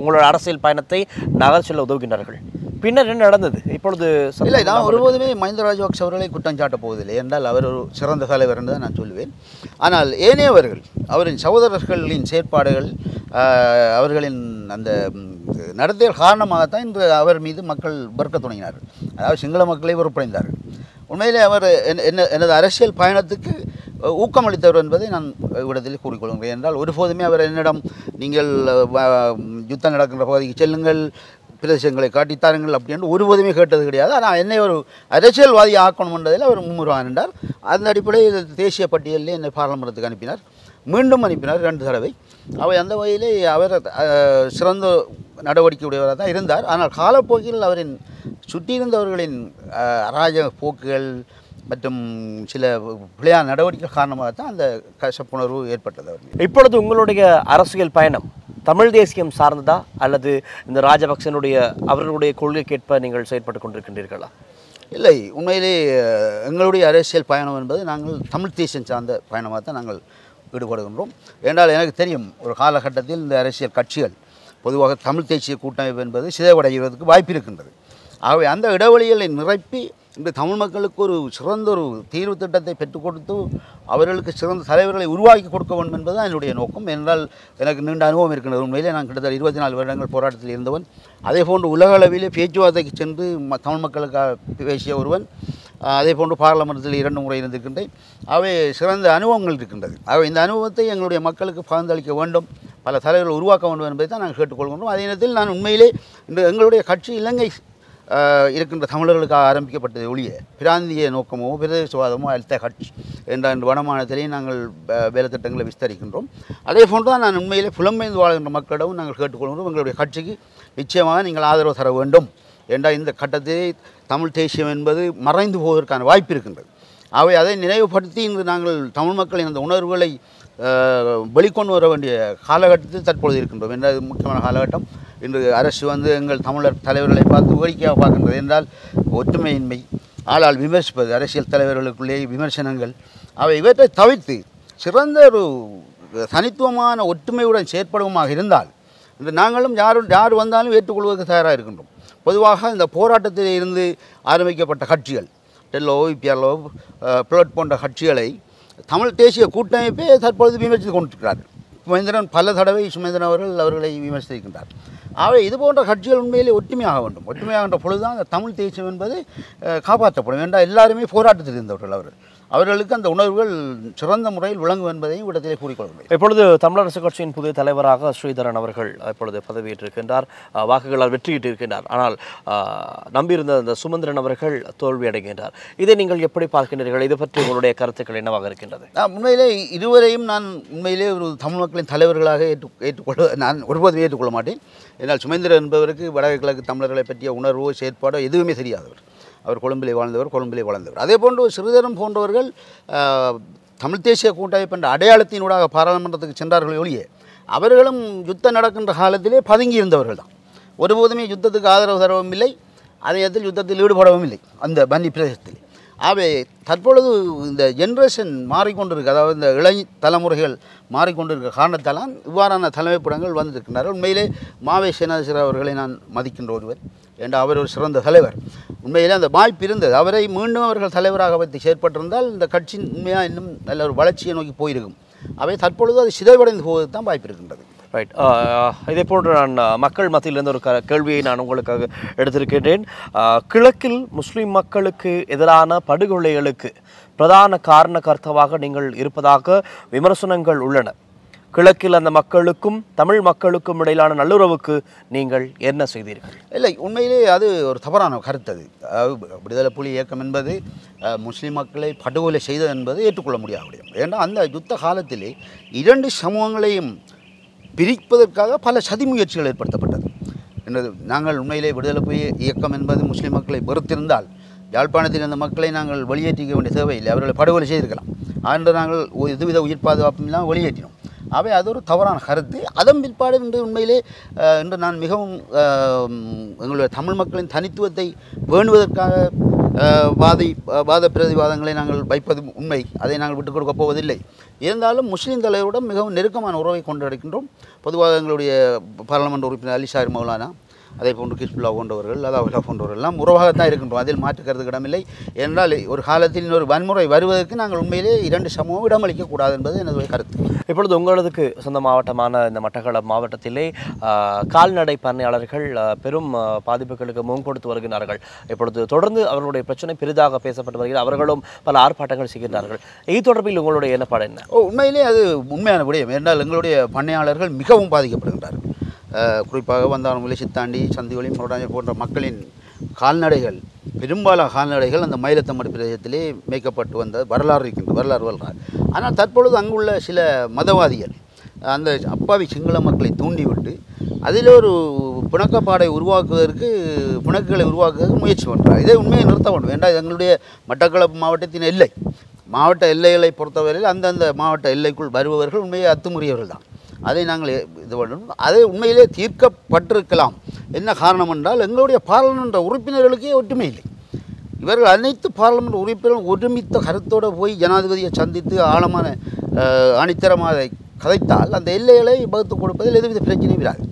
உங்களோட அரசியல் பயணத்தை நகர் செல்ல உதவுகின்றார்கள் பின்னர் என்ன நடந்தது இப்பொழுது இல்லை நான் ஒருபோதுமே மஹிந்த ராஜபக்ச அவர்களை குற்றம் சாட்ட போவதில்லை என்றால் அவர் ஒரு சிறந்த தலைவர் என்று தான் நான் சொல்லுவேன் ஆனால் ஏனையவர்கள் அவரின் சகோதரர்களின் செயற்பாடுகள் அவர்களின் அந்த நடத்தைகள் காரணமாகத்தான் இன்று அவர் மீது மக்கள் வெறுக்க தொடங்கினார்கள் அதாவது சிங்கள மக்களை வெறுப்படைந்தார்கள் உண்மையிலே அவர் என்ன எனது அரசியல் பயணத்துக்கு ஊக்கமளித்தவர் என்பதை நான் இவ்விடத்தில் கூறிக்கொள்கிறேன் என்றால் ஒருபோதுமே அவர் என்னிடம் நீங்கள் யுத்தம் நடக்கின்ற பகுதிக்கு செல்லுங்கள் பிரதேசங்களை காட்டித்தாருங்கள் அப்படின்னு ஒருபோதுமே கேட்டது கிடையாது ஆனால் என்னை ஒரு அரசியல்வாதி ஆக்கணும் என்றதில் அவர் மும்முருவான் என்றார் அந்த அடிப்படையில் தேசிய பட்டியலில் என்னை பாராளுமன்றத்துக்கு அனுப்பினார் மீண்டும் அனுப்பினார் ரெண்டு தடவை அவை அந்த வகையிலே அவர் சிறந்த நடவடிக்கை உடையவராக தான் இருந்தார் ஆனால் காலப்போக்கில் அவரின் சுற்றியிருந்தவர்களின் அராஜக போக்குகள் மற்றும் சில பிள்ளையான நடவடிக்கை காரணமாகத்தான் அந்த கசப்புணர்வு ஏற்பட்டது இப்பொழுது உங்களுடைய அரசியல் பயணம் தமிழ் தேசியம் சார்ந்ததா அல்லது இந்த ராஜபக்சனுடைய அவர்களுடைய கொள்கைக்கேற்ப நீங்கள் செயற்பட்டு கொண்டிருக்கின்றீர்களா இல்லை உண்மையிலே எங்களுடைய அரசியல் பயணம் என்பது நாங்கள் தமிழ் தேசியம் சார்ந்த பயணமாக தான் நாங்கள் ஈடுபடுகின்றோம் என்றால் எனக்கு தெரியும் ஒரு காலகட்டத்தில் இந்த அரசியல் கட்சிகள் பொதுவாக தமிழ் தேசிய கூட்டமைப்பு என்பது சிதைவடைவதற்கு வாய்ப்பு இருக்கின்றது ஆகவே அந்த இடைவெளிகளை நிரப்பி இன்று தமிழ் மக்களுக்கு ஒரு சிறந்த ஒரு தீர்வு திட்டத்தை பெற்றுக் கொடுத்து அவர்களுக்கு சிறந்த தலைவர்களை உருவாக்கி கொடுக்க வேண்டும் என்பது தான் என்னுடைய நோக்கம் என்றால் எனக்கு நீண்ட அனுபவம் இருக்கின்றது உண்மையிலே நான் கிட்டத்தட்ட இருபத்தி நாலு வருடங்கள் போராட்டத்தில் இருந்தவன் அதே போன்று உலக அளவிலே பேச்சுவார்த்தைக்கு சென்று தமிழ் மக்களுக்காக பேசிய ஒருவன் அதே போன்று பாராளுமன்றத்தில் இரண்டு முறை இருந்திருக்கின்றேன் அவை சிறந்த அனுபவங்கள் இருக்கின்றது அவை இந்த அனுபவத்தை எங்களுடைய மக்களுக்கு பகிர்ந்தளிக்க வேண்டும் பல தலைவர்கள் உருவாக்க வேண்டும் என்பதை தான் நாங்கள் கேட்டுக்கொள்கின்றோம் அதே நேரத்தில் நான் உண்மையிலே இன்று எங்களுடைய கட்சி இலங்கை இருக்கின்ற தமிழர்களுக்காக ஆரம்பிக்கப்பட்டது ஒழிய பிராந்திய நோக்கமோ பிரதேசவாதமோ அடுத்த கட்சி என்ற வடமானத்திலேயும் நாங்கள் வேலைத்திட்டங்களை விஸ்தரிக்கின்றோம் அதே போன்று தான் நான் உண்மையிலே புலம்பெயர்ந்து வாழ்கின்ற மக்களிடமும் நாங்கள் கேட்டுக்கொள்கின்றோம் எங்களுடைய கட்சிக்கு நிச்சயமாக நீங்கள் ஆதரவு தர வேண்டும் என்றால் இந்த கட்டத்திலே தமிழ் தேசியம் என்பது மறைந்து போவதற்கான வாய்ப்பு இருக்கின்றது அவை அதை நினைவுபடுத்தி இன்று நாங்கள் தமிழ் மக்களின் அந்த உணர்வுகளை வெளிக்கொண்டு வர வேண்டிய காலகட்டத்தில் தற்பொழுது இருக்கின்றோம் என்ற முக்கியமான காலகட்டம் இன்று அரசு வந்து எங்கள் தமிழர் தலைவர்களை பார்த்து வேடிக்கையாக பார்க்கின்றது என்றால் ஒற்றுமையின்மை ஆளால் விமர்சிப்பது அரசியல் தலைவர்களுக்குள்ளே விமர்சனங்கள் அவை இவற்றை தவிர்த்து சிறந்த ஒரு தனித்துவமான ஒற்றுமையுடன் செயற்படுவமாக இருந்தால் இந்த நாங்களும் யார் யார் வந்தாலும் ஏற்றுக்கொள்வதற்கு தயாராக இருக்கின்றோம். பொதுவாக இந்த போராட்டத்தில் இருந்து ஆரம்பிக்கப்பட்ட கட்சிகள் டெல்லோ இப்பியலோ பிளட் போன்ற கட்சிகளை தமிழ் தேசிய கூட்டமைப்பே தற்பொழுது விமர்சித்து கொண்டிருக்கிறார்கள். மகேந்திரன் பல தடவை சுமேந்திரன் அவர்கள் அவர்களை விமர்சித்திருக்கின்றார். ஆகவே இது போன்ற கட்சிகள் உண்மையிலே ஒற்றுமையாக வேண்டும். ஒற்றுமையாகின்ற பொழுதுதான் அந்த தமிழ் தேசியம் என்பது காப்பாற்றப்படும். என்றால் எல்லாருமே போராட்டத்தில் இருந்தவர்கள் அவர்கள் அவர்களுக்கு அந்த உணர்வுகள் சிறந்த முறையில் விளங்கும் என்பதையும் இடத்திலே கூறிக்கொள்கிறேன். இப்பொழுது தமிழரசு கட்சியின் புதிய தலைவராக ஸ்ரீதரன் அவர்கள் இப்பொழுது பதவியேற்றிருக்கின்றார், வாக்குகளால் வெற்றியிட்டிருக்கின்றார். ஆனால் நம்பியிருந்த அந்த சுமந்திரன் அவர்கள் தோல்வி அடைகின்றார். இதை நீங்கள் எப்படி பார்க்கின்றீர்கள்? இது பற்றி உங்களுடைய கருத்துக்கள் என்னவாக இருக்கின்றது? உண்மையிலே இதுவரையும் நான் உண்மையிலே ஒரு தமிழ் மக்களின் தலைவர்களாக ஏற்று ஏற்றுக்கொள்ள நான் ஒருபோதும் ஏற்றுக்கொள்ள மாட்டேன். ஏனால் சுமந்திரன் என்பவருக்கு வடகிழக்கு தமிழர்களை பற்றிய உணர்வோ செயற்பாடோ எதுவுமே தெரியாதவர். அவர் கொழும்பிலே வாழ்ந்தவர், கொழும்பிலே வளர்ந்தவர். அதே போன்று சிறிதரம் போன்றவர்கள் தமிழ் தேசிய கூட்டமைப்பு என்ற அடையாளத்தினூடாக பாராளுமன்றத்துக்கு சென்றார்கள் ஒழியே அவர்களும் யுத்தம் நடக்கின்ற காலத்திலே பதுங்கி இருந்தவர்கள் தான். ஒருபோதுமே யுத்தத்துக்கு ஆதரவு தரவும் இல்லை, அதே நேரத்தில் யுத்தத்தில் ஈடுபடவும் இல்லை அந்த பன்னி பிரதேசத்தில். ஆகவே தற்பொழுது இந்த ஜென்ரேஷன் மாறிக்கொண்டிருக்கு, அதாவது இந்த இளை தலைமுறைகள் மாறிக்கொண்டிருக்க காரணத்தாலான் இவ்வாறான தலைமைப்பிடங்கள் வந்திருக்கின்றார்கள். உண்மையிலே மாவே சேனாசிர் அவர்களை நான் மதிக்கின்ற ஒருவர், ஏன்னா அவர் ஒரு சிறந்த தலைவர். உண்மையிலே அந்த வாய்ப்பு இருந்தது. அவரை மீண்டும் அவர்கள் தலைவராக வைத்து செயற்பட்டிருந்தால் இந்த கட்சியின் உண்மையாக இன்னும் நல்ல ஒரு வளர்ச்சியை நோக்கி போயிருக்கும். அவை தற்பொழுது அது சிதைவடைந்து போவதுக்கு தான் வாய்ப்பு இருக்கின்றது. ரைட். இதே போன்று நான் மக்கள் மத்தியிலிருந்து ஒரு க கேள்வியை நான் உங்களுக்காக எடுத்திருக்கின்றேன். கிழக்கில் முஸ்லீம் மக்களுக்கு எதிரான படுகொலைகளுக்கு பிரதான காரணகர்த்தவாக நீங்கள் இருப்பதாக விமர்சனங்கள் உள்ளன. கிழக்கில் அந்த மக்களுக்கும் தமிழ் மக்களுக்கும் இடையிலான நல்லுறவுக்கு நீங்கள் என்ன செய்தீர்கள்? இல்லை, உண்மையிலே அது ஒரு தவறான கருத்து. அது விடுதலை புலி இயக்கம் என்பது முஸ்லீம் மக்களை படுகொலை செய்தது என்பது ஏற்றுக்கொள்ள முடியாது முடியும். ஏன்னா அந்த யுத்த காலத்திலே இரண்டு சமூகங்களையும் பிரிப்பதற்காக பல சதி முயற்சிகள் ஏற்படுத்தப்பட்டது என்றது. நாங்கள் உண்மையிலே விடுதலை புலி இயக்கம் என்பது முஸ்லீம் மக்களை பொறுத்திருந்தால் யாழ்ப்பாணத்தில் அந்த மக்களை நாங்கள் வெளியேற்றிக்க வேண்டிய தேவையில்லை, அவர்களை படுகொலை செய்திருக்கலாம். ஆண்டு நாங்கள் எதுவித உயிர் பாதுகாப்பும் இல்லாமல் வெளியேற்றினோம். அவை அது ஒரு தவறான கருத்து. அதன் பிற்பாடு இன்று உண்மையிலே இன்று நான் மிகவும் எங்களுடைய தமிழ் மக்களின் தனித்துவத்தை பேணுவதற்காக வாதி வாத பிரதிவாதங்களை நாங்கள் வைப்பது உண்மை, அதை நாங்கள் விட்டுக் கொடுக்க போவதில்லை. இருந்தாலும் முஸ்லீம் தலைவருடன் மிகவும் நெருக்கமான உறவை கொண்டிருக்கின்றோம். பொதுவாக எங்களுடைய பாராளுமன்ற உறுப்பினர் அலி சார் மௌலானா, அதே போன்று கிஸ்புல்லா போன்றவர்கள், அதாவுல்லா போன்றவர்கள்லாம் உறவாகத்தான் இருக்கின்றோம். அதில் மாற்றுக்கிறதுக்கு இடமில்லை. என்றால் ஒரு காலத்தில் இன்னொரு வன்முறை வருவதற்கு நாங்கள் உண்மையிலே இரண்டு சமூகம் இடமளிக்கக்கூடாது என்பது எனது கருத்து. இப்பொழுது உங்களுக்கு சொந்த மாவட்டமான இந்த மட்டக்களப்பு மாவட்டத்திலே கால்நடை பண்ணையாளர்கள் பெரும் பாதிப்புகளுக்கு முகம் கொடுத்து வருகிறார்கள். இப்பொழுது தொடர்ந்து அவர்களுடைய பிரச்சனை பெரிதாக பேசப்பட்டு வருகிறது. அவர்களும் பல ஆர்ப்பாட்டங்கள் செய்கிறார்கள். இது தொடர்பில் உங்களுடைய என்னப்பாடு என்ன? உண்மையிலே அது உண்மையான விடயம். என்றால் எங்களுடைய பண்ணையாளர்கள் மிகவும் பாதிக்கப்படுகின்றார்கள். குறிப்பாக வந்தாலும் விளைச்சித்தாண்டி சந்திவலி மோடாஞ்சல் போன்ற மக்களின் கால்நடைகள், பெரும்பாலான கால்நடைகள் அந்த மயிலத்தம்படி பிரதேசத்திலே மேய்க்கப்பட்டு வந்த வரலாறு இருக்கின்ற வரலாறு வரலாறு. ஆனால் தற்பொழுது அங்குள்ள சில மதவாதிகள் அந்த அப்பாவி சிங்கள மக்களை தூண்டிவிட்டு அதில் ஒரு பிணக்கப்பாடை உருவாக்குவதற்கு பிணக்குகளை உருவாக்குவதற்கு முயற்சி பண்ணுறார். இதை உண்மையை நிறுத்த வேண்டும். ஏன்டா எங்களுடைய மட்டக்களப்பு மாவட்டத்தின் எல்லை மாவட்ட எல்லைகளை பொறுத்தவரையில் அந்தந்த மாவட்ட எல்லைக்குள் வருபவர்கள் உண்மையை அத்துமுறியவர்கள் தான். அதை நாங்கள் இது பண்ணணும். அதை உண்மையிலே தீர்க்கப்பட்டிருக்கலாம். என்ன காரணம் என்றால் எங்களுடைய பாராளுமன்ற உறுப்பினர்களுக்கே ஒற்றுமை இல்லை. இவர்கள் அனைத்து பாராளுமன்ற உறுப்பினர்கள் ஒருமித்த கருத்தோடு போய் ஜனாதிபதியை சந்தித்து ஆழமான அணித்தரமாக கதைத்தால் அந்த எல்லைகளை வகுத்து கொடுப்பதில் எதுவித பிரச்சனையும் இராது.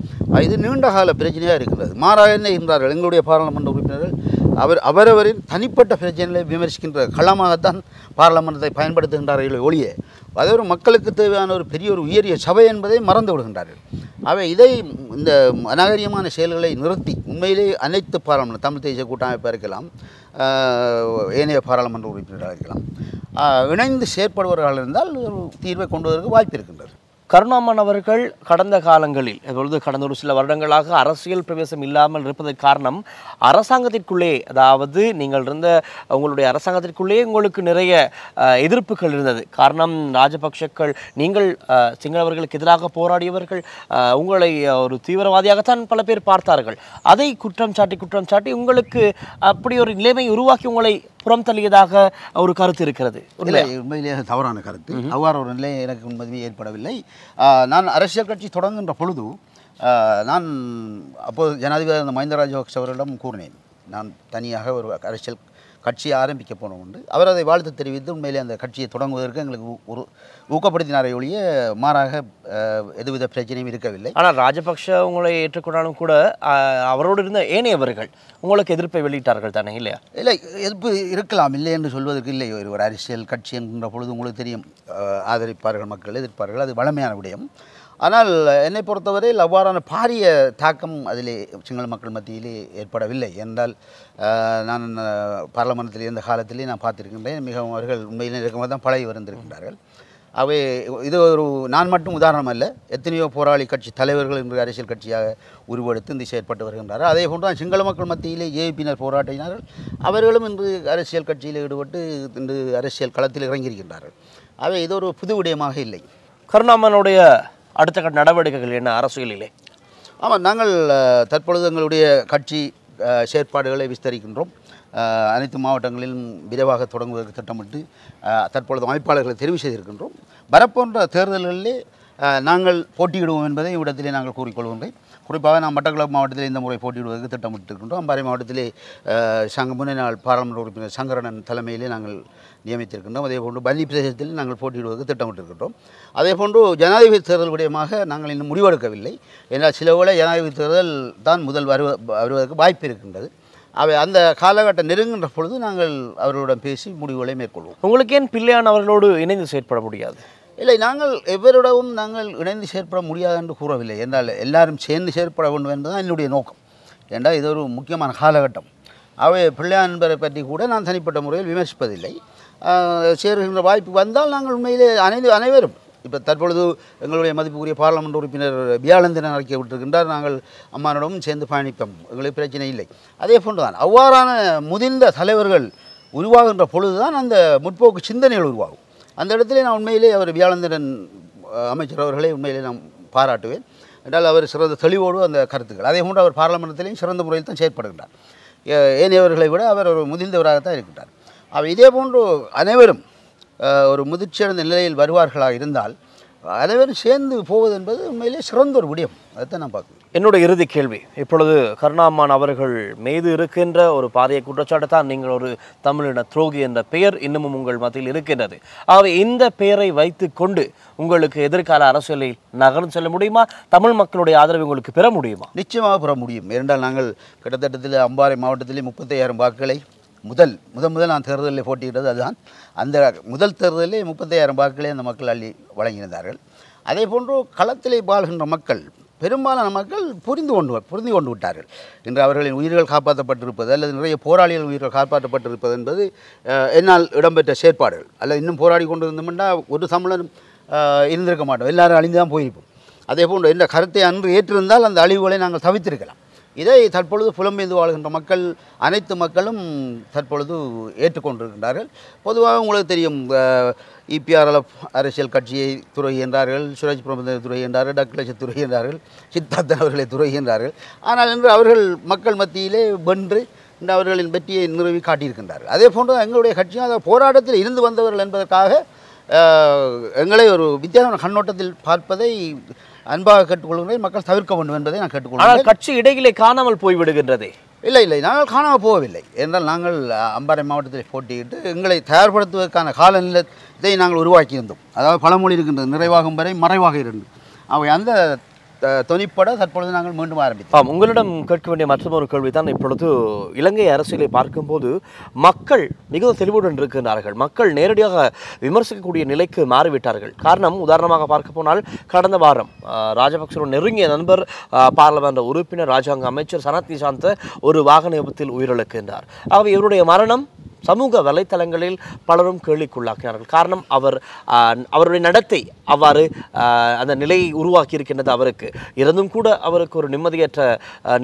இது நீண்ட கால பிரச்சனையாக இருக்கிறது. மாறாக என்ன இருந்தார்கள் எங்களுடைய பாராளுமன்ற உறுப்பினர்கள் அவர் அவரவரின் தனிப்பட்ட பிரச்சனைகளை விமர்சிக்கின்ற களமாகத்தான் பாராளுமன்றத்தை பயன்படுத்துகின்றார்கள் ஒழிய அது ஒரு மக்களுக்கு தேவையான ஒரு பெரிய ஒரு உயரிய சபை என்பதை மறந்து விடுகின்றார்கள். அவை இதை இந்த அநாகரிகமான செயல்களை நிறுத்தி உண்மையிலே அனைத்து பாராளுமன்ற தமிழ் தேசிய கூட்டமைப்பாக இருக்கலாம், ஏனைய பாராளுமன்ற உறுப்பினராக இருக்கலாம், இணைந்து செயற்படுபவர்கள் இருந்தால் ஒரு தீர்வை கொண்டு வருவதற்கு வாய்ப்பு இருக்கின்றது. கருணா அம்மன் அவர்கள் கடந்த காலங்களில் அதாவது கடந்த ஒரு சில வருடங்களாக அரசியல் பிரவேசம் இல்லாமல் இருப்பதற்கு காரணம் அரசாங்கத்திற்குள்ளே, அதாவது நீங்கள் இருந்த உங்களுடைய அரசாங்கத்திற்குள்ளே உங்களுக்கு நிறைய எதிர்ப்புகள் இருந்தது. காரணம் ராஜபக்ஷக்கள், நீங்கள் சிங்களவர்களுக்கு எதிராக போராடியவர்கள், உங்களை ஒரு தீவிரவாதியாகத்தான் பல பேர் பார்த்தார்கள். அதை குற்றம் சாட்டி குற்றம் சாட்டி உங்களுக்கு அப்படி ஒரு நிலைமை உருவாக்கி உங்களை புறம் தள்ளியதாக ஒரு கருத்து இருக்கிறது. உண்மையிலேயே தவறான கருத்து. அவ்வாறு ஒரு நிலை எனக்கு உண்மையுமே ஏற்படவில்லை. நான் அரசியல் கட்சி தொடங்குகின்ற பொழுது நான் அப்போது ஜனாதிபதி மஹிந்த ராஜபக்ஷ அவர்களிடம் கூறினேன். நான் தனியாக ஒரு அரசியல் கட்சி ஆரம்பிக்க போனோம்ண்டு அவர் அதை வாழ்த்து தெரிவித்து உண்மையிலே அந்த கட்சியை தொடங்குவதற்கு எங்களுக்கு ஒரு ஊக்கப்படுத்தினாரே ஒழிய மாறாக எதுவித பிரச்சனையும் இருக்கவில்லை. ஆனால் ராஜபக்ஷ உங்களை ஏற்றுக்கொண்டாலும் கூட அவரோடு இருந்த ஏனையவர்கள் உங்களுக்கு எதிர்ப்பை வெளியிட்டார்கள் தானே இல்லையா? இல்லை, எதிர்ப்பு இருக்கலாம், இல்லை என்று சொல்வதற்கு இல்லை. ஒரு அரசியல் கட்சி என்கின்ற பொழுது உங்களுக்கு தெரியும், ஆதரிப்பார்கள் மக்கள், எதிர்ப்பார்கள், அது வளமையான விடயம். ஆனால் என்னை பொறுத்தவரையில் அவ்வாறான பாரிய தாக்கம் அதிலே சிங்கள மக்கள் மத்தியிலே ஏற்படவில்லை என்றால் நான் பாராளுமன்றத்தில் இருந்த காலத்திலே நான் பார்த்துருக்கின்றேன். மிகவும் அவர்கள் உண்மையிலே இருக்கும்போது தான் பழகி வந்திருக்கின்றார்கள். அவை இது ஒரு நான் மட்டும் உதாரணம் அல்ல, எத்தனையோ போராளி கட்சி தலைவர்கள் இன்று அரசியல் கட்சியாக உருவெடுத்து இந்த செயற்பட்டு வருகின்றார்கள். அதே போன்று தான் சிங்கள மக்கள் மத்தியிலே ஏபியினர் போராட்டினார்கள், அவர்களும் இன்று அரசியல் கட்சியில் ஈடுபட்டு இன்று அரசியல் களத்தில் இறங்கியிருக்கின்றார்கள். அவை இது ஒரு புது விடயமாக இல்லை. கருணாமனுடைய அடுத்த கட்ட நடவடிக்கைகள் என்ன அரசியலிலே? ஆமாம், நாங்கள் தற்பொழுது எங்களுடைய கட்சி செயற்பாடுகளை விஸ்தரிக்கின்றோம். அனைத்து மாவட்டங்களிலும் விரைவாக தொடங்குவதற்கு திட்டமிட்டு தற்பொழுது அமைப்பாளர்களை தெரிவு செய்திருக்கின்றோம். வரப்போன்ற தேர்தல்களிலே நாங்கள் போட்டியிடுவோம் என்பதை இவ்விடத்திலே நாங்கள் கூறிக்கொள்கின்றேன். குறிப்பாக நாம் மட்டக்களப்பு மாவட்டத்திலே இந்த முறை போட்டியிடுவதற்கு திட்டமிட்டிருக்கின்றோம். அம்பாறை மாவட்டத்திலே சங்க முன்னே நாள் பாராளுமன்ற உறுப்பினர் சங்கரனன் தலைமையிலே நாங்கள் நியமித்திருக்கின்றோம். அதேபோன்று பந்தி பிரதேசத்தில் நாங்கள் போட்டியிடுவதற்கு திட்டமிட்டிருக்கின்றோம். அதேபோன்று ஜனாதிபதி தேர்தல் விடயமாக நாங்கள் இன்னும் முடிவெடுக்கவில்லை. ஏன்னால் சில வேளை ஜனாதிபதி தேர்தல் தான் முதல் வருவ வருவதற்கு வாய்ப்பு இருக்கின்றது. அவை அந்த காலகட்டம் நெருங்குகின்ற பொழுது நாங்கள் அவர்களுடன் பேசி முடிவுகளை மேற்கொள்வோம். உங்களுக்கு ஏன் பிள்ளையான் அவர்களோடு இணைந்து செயற்பட முடியாது? இல்லை, நாங்கள் எவரிடமும் நாங்கள் இணைந்து செயற்பட முடியாது என்று கூறவில்லை. என்றால் எல்லாரும் சேர்ந்து செயற்பட வேண்டும் என்பதுதான் என்னுடைய நோக்கம். ஏன்றால் இது ஒரு முக்கியமான காலகட்டம். அவை பிள்ளையான் என்பதை பற்றி கூட நான் தனிப்பட்ட முறையில் விமர்சிப்பதில்லை. சேருகின்ற வாய்ப்பு வந்தால் நாங்கள் உண்மையிலே அனைத்து அனைவரும் இப்போ தற்பொழுது எங்களுடைய மதிப்புக்குரிய பாராளுமன்ற உறுப்பினர் வியாழந்திரன் அறிக்கை விட்டிருக்கின்றார், நாங்கள் அம்மானிடமும் சேர்ந்து பயணிப்போம், எங்களுக்கு பிரச்சனை இல்லை. அதே போன்று தான் அவ்வாறான முதிர்ந்த தலைவர்கள் உருவாகின்ற பொழுது தான் அந்த முற்போக்கு சிந்தனைகள் உருவாகும். அந்த இடத்துல நான் உண்மையிலே அவர் வியாழந்திரன் அமைச்சர் அவர்களை உண்மையிலே நான் பாராட்டுவேன். என்றால் அவர் சிறந்த தெளிவோடு அந்த கருத்துக்கள். அதே போன்று அவர் பாராளுமன்றத்திலையும் சிறந்த முறையில் தான் செயற்படுகின்றார். ஏனையவர்களை விட அவர் ஒரு முதிர்ந்தவராகத்தான் இருக்கின்றார். அவர் இதே போன்று அனைவரும் ஒரு முதிர்ச்சியடைந்த நிலையில் வருவார்களாக இருந்தால் அனைவரும் சேர்ந்து போவது என்பது உண்மையிலே சிறந்த ஒரு விடயம். அதைத்தான் நான் பார்க்குறேன். என்னுடைய இறுதி கேள்வி, இப்பொழுது கருணா அம்மான் அவர்கள் மீது இருக்கின்ற ஒரு பாரிய குற்றச்சாட்டு தான் நீங்கள் ஒரு தமிழின துரோகி என்ற பெயர் இன்னமும் உங்கள் மத்தியில் இருக்கின்றது. ஆகவே இந்த பெயரை வைத்து கொண்டு உங்களுக்கு எதிர்கால அரசியலில் நகர்ந்து செல்ல முடியுமா? தமிழ் மக்களுடைய ஆதரவு உங்களுக்கு பெற முடியுமா? நிச்சயமாக பெற முடியும். இரண்டால் நாங்கள் கிட்டத்தட்டத்தில் அம்பாறை மாவட்டத்திலே முப்பத்தையாயிரம் வாக்குகளை முதல் முதன் முதல் நான் தேர்தலில் போட்டியிட்டது அதுதான். அந்த முதல் தேர்தலில் முப்பத்தையாயிரம் வாக்குகளே அந்த மக்கள் அள்ளி வழங்கியிருந்தார்கள். அதே போன்று களத்திலே வாழ்கின்ற மக்கள் பெரும்பாலான மக்கள் புரிந்து கொண்டு புரிந்து கொண்டு விட்டார்கள். இன்று அவர்களின் உயிர்கள் காப்பாற்றப்பட்டிருப்பது அல்லது நிறைய போராளிகள் உயிர்கள் காப்பாற்றப்பட்டிருப்பது என்பது என்னால் இடம்பெற்ற செயற்பாடுகள் அல்லது இன்னும் போராடி கொண்டு இருந்தோம்னா ஒரு தமிழனும் இருந்திருக்க மாட்டோம், எல்லாரும் அழிந்து தான் போயிருப்போம். அதே போன்று என்ற கருத்தை அன்று ஏற்றிருந்தால் அந்த அழிவுகளை நாங்கள் தவிர்த்திருக்கலாம். இதை தற்பொழுது புலம்பெய்து வாழ்கின்ற மக்கள் அனைத்து மக்களும் தற்பொழுது ஏற்றுக்கொண்டிருக்கின்றார்கள். பொதுவாக உங்களுக்கு தெரியும், இபிஆர்எல் அரசியல் கட்சியை துறை என்றார்கள், சுரேஷ் பிரபந்தனை துறை என்றார்கள், டாக்டர் லட்சத் துறை என்றார்கள், சித்தார்த்தன் அவர்களை துறை என்றார்கள். ஆனால் இன்று அவர்கள் மக்கள் மத்தியிலே வென்று இன்று அவர்களின் வெற்றியை நிறுவி காட்டியிருக்கின்றார்கள். அதே போன்று எங்களுடைய கட்சியும் அந்த போராட்டத்தில் இருந்து வந்தவர்கள் என்பதற்காக எங்களை ஒரு வித்தியாசமான கண்ணோட்டத்தில் பார்ப்பதை அன்பாக கேட்டுக்கொள்கிறேன். மக்கள் தவிர்க்க வேண்டும் என்பதை நான் கேட்டுக்கொள்கிறேன். கட்சி இடையிலே காணாமல் போய்விடுகின்றதே? இல்லை இல்லை, நாங்கள் காணாமல் போகவில்லை. என்றால் நாங்கள் அம்பாறை மாவட்டத்தில் போட்டியிட்டு எங்களை தயார்படுத்துவதற்கான காலநிலத்தை நாங்கள் உருவாக்கியிருந்தோம். அதாவது பழமொழி இருக்கின்றது, நிறைவாகும் வரை மறைவாக இருந்தது. அவை அந்த தொனிப்பட தற்பொழுது நாங்கள் மீண்டும் ஆரம்பித்தோம். உங்களிடம் கேட்க வேண்டிய மற்றொரு கேள்விதான், இப்பொழுது இலங்கை அரசியலை பார்க்கும்போது மக்கள் மிகுந்த தெளிவுடன் இருக்கின்றார்கள். மக்கள் நேரடியாக விமர்சிக்கக்கூடிய நிலைக்கு மாறிவிட்டார்கள். காரணம், உதாரணமாக பார்க்க போனால் கடந்த வாரம் ராஜபக்சேவுடன் நெருங்கிய நண்பர் பாராளுமன்ற உறுப்பினர் ராஜாங்க அமைச்சர் சனத் நிசாந்த ஒரு வாகன விபத்தில் உயிரிழக்கின்றார். ஆகவே இவருடைய மரணம் சமூக வலைத்தளங்களில் பலரும் கேள்விக்குள்ளாக்கினார்கள். காரணம், அவர் அவருடைய நடத்தை அவ்வாறு அந்த நிலையை உருவாக்கி இருக்கின்றது. அவருக்கு இருந்தும் கூட அவருக்கு ஒரு நிம்மதியற்ற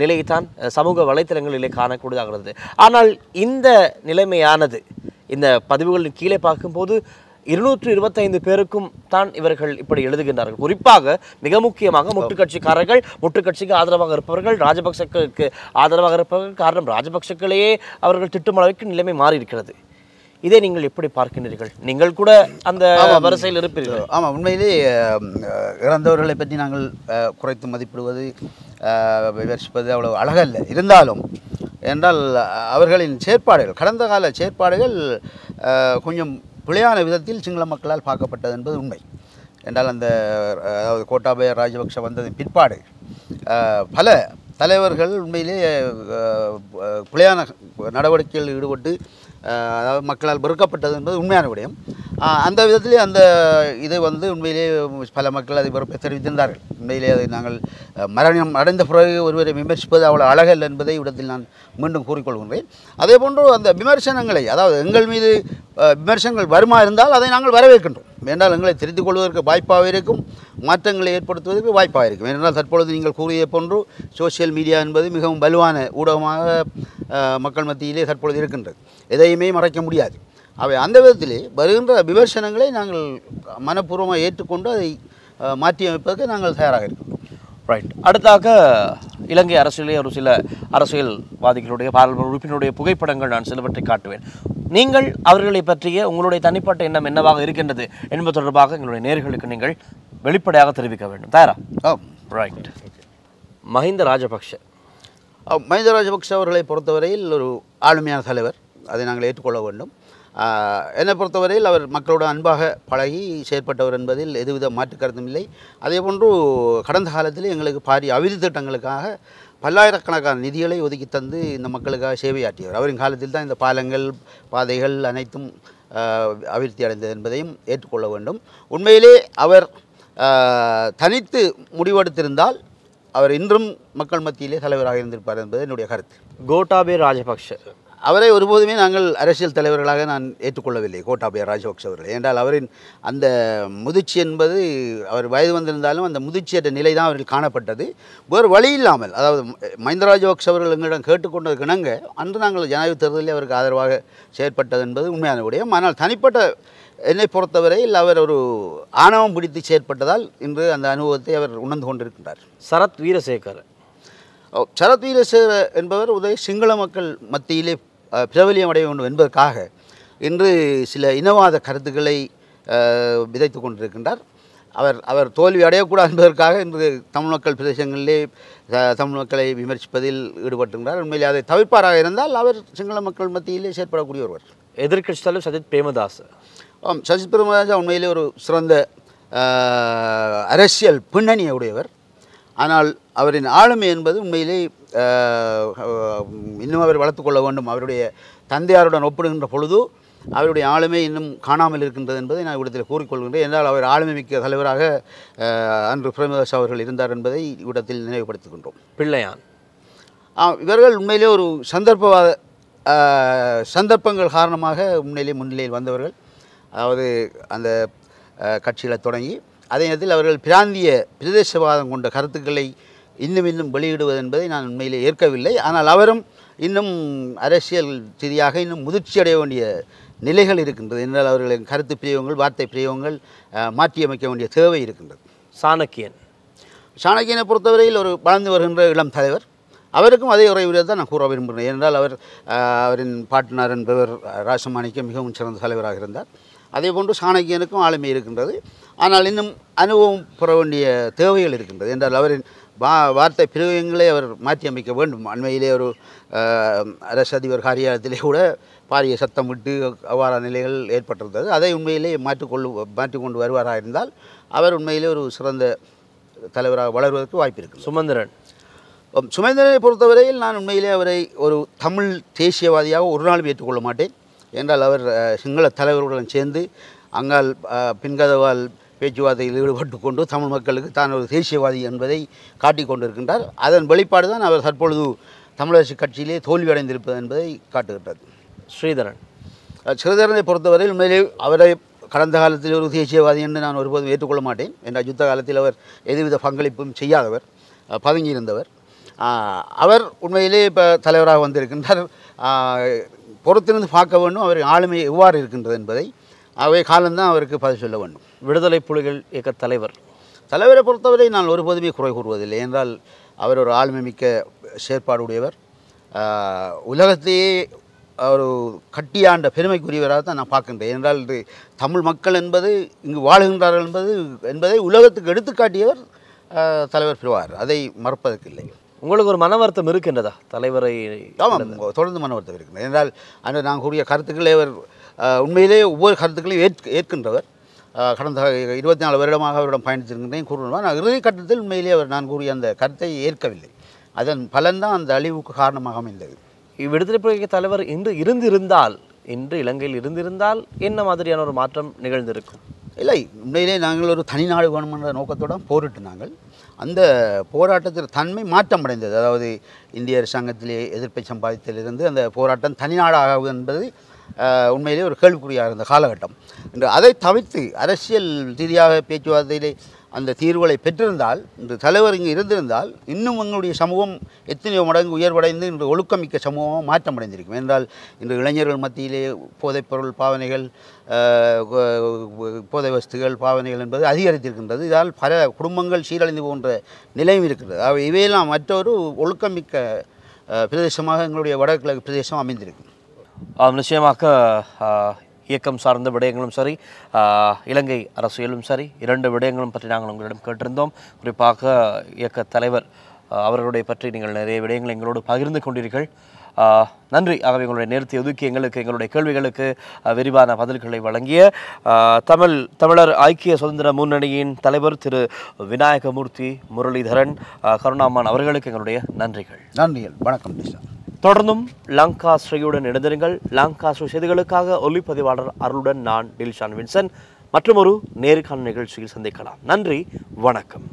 நிலையைத்தான் சமூக வலைத்தளங்களிலே காணக்கூடியதாக இருந்தது. ஆனால் இந்த நிலைமையானது இந்த பதிவுகளின் கீழே பார்க்கும்போது இருநூற்று இருபத்தைந்து பேருக்கும் தான் இவர்கள் இப்படி எழுதுகின்றார்கள். குறிப்பாக மிக முக்கியமாக முட்டுக்கட்சிக்காரர்கள், முட்டுக்கட்சிக்கு ஆதரவாக இருப்பவர்கள், ராஜபக்சக்கு ஆதரவாக இருப்பவர்கள். காரணம், ராஜபக்சக்களையே அவர்கள் திட்டும் அளவுக்கு நிலைமை மாறி இருக்கிறது. இதை நீங்கள் எப்படி பார்க்கின்றீர்கள்? நீங்கள் கூட அந்த வரிசையில் இருப்பீர்கள். ஆமாம், உண்மையிலே இறந்தவர்களை பற்றி நாங்கள் குறைத்து மதிப்பிடுவது விமர்சிப்பது அவ்வளவு அழகல்ல. இருந்தாலும் என்றால் அவர்களின் செயற்பாடுகள் கடந்த கால செயற்பாடுகள் கொஞ்சம் பிழையான விதத்தில் சிங்கள மக்களால் பார்க்கப்பட்டது என்பது உண்மை. என்றால் அந்த அதாவது கோட்டாபய ராஜபக்ஷ வந்ததின் பிற்பாடு பல தலைவர்கள் உண்மையிலே பிழையான நடவடிக்கையில் ஈடுபட்டு அதாவது மக்களால் வெறுக்கப்பட்டது என்பது உண்மையான விடயம். அந்த விதத்திலே அந்த இதை வந்து உண்மையிலே பல மக்கள் அதை வெறுப்பை தெரிவித்திருந்தார்கள். உண்மையிலே அதை நாங்கள் மரணம் அடைந்த பிறகு ஒருவரை விமர்சிப்பது அவ்வளோ அழகல் என்பதை இடத்தில் நான் மீண்டும் கூறிக்கொள்கின்றேன். அதே போன்று அந்த விமர்சனங்களை அதாவது எங்கள் மீது விமர்சனங்கள் வருமா இருந்தால் அதை நாங்கள் வரவேற்கின்றோம். என்றால் எங்களை திருத்திக் கொள்வதற்கு வாய்ப்பாக இருக்கும், மாற்றங்களை ஏற்படுத்துவதற்கு வாய்ப்பாக இருக்கும். ஏனென்றால் தற்பொழுது நீங்கள் கூறிய போன்று சோசியல் மீடியா என்பது மிகவும் வலுவான ஊடகமாக மக்கள் மத்தியிலே தற்பொழுது இருக்கின்றது, எதையுமே மறைக்க முடியாது. அவை அந்த விதத்திலே வருகின்ற விமர்சனங்களை நாங்கள் மனப்பூர்வமாக ஏற்றுக்கொண்டு அதை மாற்றியமைப்பதற்கு நாங்கள் தயாராக இருக்கின்றோம். ரைட். அடுத்தாக இலங்கை அரசியலே ஒரு சில அரசியல்வாதிகளுடைய பாராளுமன்ற உறுப்பினருடைய புகைப்படங்கள் நான் சிலவற்றை காட்டுவேன். நீங்கள் அவர்களை பற்றிய உங்களுடைய தனிப்பட்ட எண்ணம் என்னவாக இருக்கின்றது என்பது தொடர்பாக எங்களுடைய நேயர்களுக்கு நீங்கள் வெளிப்படையாக தெரிவிக்க வேண்டும். தயாரா? ஆம். ரைட். மஹிந்த ராஜபக்ஷ மஹிந்த ராஜபக்ஷ அவர்களை பொறுத்தவரையில் ஒரு ஆளுமையான தலைவர், அதை நாங்கள் ஏற்றுக்கொள்ள வேண்டும். என்னை பொறுத்தவரையில் அவர் மக்களோட அன்பாக பழகி செயற்பட்டவர் என்பதில் எதுவித மாற்று கருத்தும் இல்லை. அதே போன்று கடந்த காலத்தில் எங்களுக்கு பாரிய அபிவிருத்தி திட்டங்களுக்காக பல்லாயிரக்கணக்கான நிதிகளை ஒதுக்கி தந்து இந்த மக்களுக்காக சேவையாற்றியவர். அவரின் காலத்தில் தான் இந்த பாலங்கள் பாதைகள் அனைத்தும் அபிவிருத்தி அடைந்தது என்பதையும் ஏற்றுக்கொள்ள வேண்டும். உண்மையிலே அவர் தனித்து முடிவெடுத்திருந்தால் அவர் இன்றும் மக்கள் மத்தியிலே தலைவராக இருந்திருப்பார் என்பது என்னுடைய கருத்து. கோட்டாபய ராஜபக்ஷ அவரை ஒருபோதுமே நாங்கள் அரசியல் தலைவர்களாக நான் ஏற்றுக்கொள்ளவில்லை, கோட்டாபய ராஜபக்ஷ அவர்களை. என்றால் அவரின் அந்த முதிர்ச்சி என்பது அவர் வயது வந்திருந்தாலும் அந்த முதிர்ச்சியற்ற நிலை தான் அவர்கள் காணப்பட்டது. வேறு வழி இல்லாமல் அதாவது மஹிந்த ராஜபக்ஷ அவர்கள் எங்களிடம் கேட்டுக்கொண்டதற்கு இணங்க அன்று நாங்கள் ஜனாதிபதி தேர்தலில் அவருக்கு ஆதரவாக செயற்பட்டது என்பது உண்மையான விடயம். ஆனால் தனிப்பட்ட என்னை பொறுத்தவரையில் அவர் ஒரு ஆணவம் பிடித்து செயற்பட்டதால் இன்று அந்த அனுபவத்தை அவர் உணர்ந்து கொண்டிருக்கின்றார். சரத் வீரசேகர் சரத் வீரசேகர என்பவர் உதவி சிங்கள மக்கள் மத்தியிலே பிரபலியம் அடைய வேண்டும் என்பதற்காக இன்று சில இனவாத கருத்துக்களை விதைத்து கொண்டிருக்கின்றார். அவர் அவர் தோல்வி அடையக்கூடாது என்பதற்காக இன்று தமிழ் மக்கள் பிரதேசங்களிலே தமிழ் மக்களை விமர்சிப்பதில் ஈடுபட்டிருக்கிறார். உண்மையிலே அதை தவிர்ப்பாராக இருந்தால் அவர் சிங்கள மக்கள் மத்தியிலே செயற்படக்கூடிய ஒருவர். எதிர்கட்சி தலைவர் சஜித் பிரேமதாஸ் ஆம் சஜித் பிரேமதாஸ் உண்மையிலே ஒரு சிறந்த அரசியல் பின்னணியை உடையவர். ஆனால் அவரின் ஆளுமை என்பது உண்மையிலே இன்னும் அவர் வளர்த்துக்கொள்ள வேண்டும். அவருடைய தந்தையாருடன் ஒப்பிடுகின்ற பொழுது அவருடைய ஆளுமை இன்னும் காணாமல் இருக்கின்றது என்பதை நான் இவ்விடத்தில் கூறிக்கொள்கின்றேன். என்றால் அவர் ஆளுமை மிக்க தலைவராக அன்று பிரேமதாஸ் அவர்கள் இருந்தார் என்பதை இவ்விடத்தில் நினைவுபடுத்துகின்றோம். பிள்ளையான் இவர்கள் உண்மையிலே ஒரு சந்தர்ப்பவாத சந்தர்ப்பங்கள் காரணமாக முன்னிலை முன்னிலையில் வந்தவர்கள். அதாவது அந்த கட்சிகளை தொடங்கி அதே நேரத்தில் அவர்கள் பிராந்திய பிரதேசவாதம் கொண்ட கருத்துக்களை இன்னும் இன்னும் வெளியிடுவது என்பதை நான் உண்மையிலே ஏற்கவில்லை. ஆனால் அவரும் இன்னும் அரசியல் ரீதியாக இன்னும் முதிர்ச்சி அடைய வேண்டிய நிலைகள் இருக்கின்றது. என்றால் அவர்களின் கருத்து பிரிவுகள் வார்த்தை பிரிவுகள் மாற்றியமைக்க வேண்டிய தேவை இருக்கின்றது. சாணக்கியன் சாணக்கியனை பொறுத்தவரையில் ஒரு வளர்ந்து வருகின்ற இளம் தலைவர். அவருக்கும் அதே உரையுடைய தான் நான் கூற விரும்புகிறேன். என்றால் அவர் அவரின் பாட்டனார் என்பவர் ராசமாணிக்க மிகவும் சிறந்த தலைவராக இருந்தார். அதே போன்று சாணக்கியனுக்கும் ஆளுமை இருக்கின்றது. ஆனால் இன்னும் அனுபவம் பெற வேண்டிய தேவைகள் இருக்கின்றது. என்றால் அவரின் வா வார்த்தை பிரயோகங்களை அவர் மாற்றியமைக்க வேண்டும். அண்மையிலே ஒரு அரசு அதிபர் காரியாலயத்திலே கூட பாரிய சத்தம் விட்டு அவ்வாறான நிலைகள் ஏற்பட்டிருந்தது. அதை உண்மையிலே மாற்றிக்கொள்ளு மாற்றிக்கொண்டு வருவாராக இருந்தால் அவர் உண்மையிலே ஒரு சிறந்த தலைவராக வளர்வதற்கு வாய்ப்பு இருக்கு. சுமந்திரன் சுமந்திரனை பொறுத்தவரையில் நான் உண்மையிலே அவரை ஒரு தமிழ் தேசியவாதியாக ஒரு நாளும் ஏற்றுக்கொள்ள மாட்டேன். என்றால் அவர் சிங்கள தலைவர்களுடன் சேர்ந்து அங்கால் பின்கதவால் பேச்சுவார்த்தையில் ஈடுபட்டு கொண்டு தமிழ் மக்களுக்கு தான் ஒரு தேசியவாதி என்பதை காட்டிக் கொண்டிருக்கின்றார். அதன் வெளிப்பாடு தான் அவர் தற்பொழுது தமிழரசு கட்சியிலே தோல்வி அடைந்திருப்பது என்பதை காட்டுகின்றது. ஸ்ரீதரன் ஸ்ரீதரனை பொறுத்தவரையில் உண்மையிலே அவரை கடந்த காலத்தில் ஒரு தேசியவாதி என்று நான் ஒருபோதும் ஏற்றுக்கொள்ள மாட்டேன். என்றால் யுத்த காலத்தில் அவர் எதுவித பங்களிப்பும் செய்யாதவர், பதுங்கியிருந்தவர். அவர் உண்மையிலே இப்போ தலைவராக வந்திருக்கின்றார். பொறுத்திருந்து பார்க்க வேண்டும் அவர் ஆளுமை எவ்வாறு இருக்கின்றது என்பதை. அவை காலம்தான் அவருக்கு பதில் சொல்ல வேண்டும். விடுதலை புலிகள் இயக்க தலைவர் தலைவரை பொறுத்தவரை நான் ஒருபோதுமே குறை கூறுவதில்லை. என்றால் அவர் ஒரு ஆளுமை மிக்க செயற்பாடுடையவர். உலகத்தையே ஒரு கட்டியாண்ட பெருமைக்குரியவராக தான் நான் பார்க்கின்றேன். என்றால் இது தமிழ் மக்கள் என்பது இங்கு வாழுகின்றார்கள் என்பது என்பதை உலகத்துக்கு எடுத்துக்காட்டியவர் தலைவர் பெறுவார். அதை மறப்பதற்கில்லை. உங்களுக்கு ஒரு மனவர்த்தம் இருக்கின்றதா தலைவரை? ஆமாம், தொடர்ந்து மனவர்த்தம் இருக்கின்றது. என்றால் அந்த நான் கூறிய கருத்துக்களை அவர் உண்மையிலே ஒவ்வொரு கருத்துக்களையும் ஏற்க ஏற்கின்றவர். கடந்த இருபத்தி நாலு வருடமாக அவரிடம் பயணித்திருக்கின்றேன் கூறுவார். நான் இறுதி கட்டத்தில் உண்மையிலே அவர் நான் கூறிய அந்த கருத்தை ஏற்கவில்லை. அதன் பலன்தான் அந்த அழிவுக்கு காரணமாக அமைந்தது. இவ்விடுதலை புலிகள் தலைவர் இன்று இருந்திருந்தால் இன்று இலங்கையில் இருந்திருந்தால் என்ன மாதிரியான ஒரு மாற்றம் நிகழ்ந்திருக்கும்? இல்லை, உண்மையிலே நாங்கள் ஒரு தனி நாடு வேணுமென்ற நோக்கத்துடன் போரிட்டு நாங்கள் அந்த போராட்டத்தின் தன்மை மாற்றமடைந்தது. அதாவது இந்திய அரசாங்கத்திலே எதிர்ப்பை சம்பாதித்திலிருந்து அந்த போராட்டம் தனி நாடாகும் என்பது உண்மையிலே ஒரு கேள்விக்குறியாக இருந்த காலகட்டம். இன்று அதை தவிர்த்து அரசியல் ரீதியாக பேச்சுவார்த்தையிலே அந்த தீர்வுகளை பெற்றிருந்தால், இன்று தலைவர் இங்கு இருந்திருந்தால், இன்னும் எங்களுடைய சமூகம் எத்தனையோ மடங்கு உயர்வடைந்து இன்று ஒழுக்கமிக்க சமூகமாக மாற்றமடைந்திருக்கும். என்றால் இன்று இளைஞர்கள் மத்தியிலே போதைப்பொருள் பாவனைகள், போதை வஸ்துகள் பாவனைகள் என்பது அதிகரித்திருக்கின்றது. இதால் பல குடும்பங்கள் சீரழிந்து போன்ற நிலையும் இருக்கின்றது. அவை இவையெல்லாம் மற்றொரு ஒழுக்கமிக்க பிரதேசமாக எங்களுடைய வடகிழக்கு பிரதேசம் அமைந்திருக்கும். நிச்சயமாக இயக்கம் சார்ந்த விடயங்களும் சரி, இலங்கை அரசியலும் சரி, இரண்டு விடயங்களும் பற்றி நாங்கள் உங்களிடம் கேட்டிருந்தோம். குறிப்பாக இயக்க தலைவர் அவர்களுடைய பற்றி நீங்கள் நிறைய விடயங்களை எங்களோடு பகிர்ந்து கொண்டீர்கள். நன்றி. ஆகவே எங்களுடைய நேரத்தை ஒதுக்கி எங்களுக்கு எங்களுடைய கேள்விகளுக்கு விரிவான பதில்களை வழங்கிய தமிழ் தமிழர் ஐக்கிய சுதந்திர முன்னணியின் தலைவர் திரு விநாயகமூர்த்தி முரளிதரன், கருணா அம்மான் அவர்களுக்கு எங்களுடைய நன்றிகள். நன்றிகள். வணக்கம். தொடர்ந்தும் லங்கா ஸ்ரீயுடன் இணைந்திருங்கள். லங்கா ஸ்ரீ செய்திகளுக்காக ஒளிப்பதிவாளர் அருளுடன் நான் டில்ஷான் வின்சன். மற்றொரு நேர்காணல் நிகழ்ச்சியில் சந்திக்கலாம். நன்றி, வணக்கம்.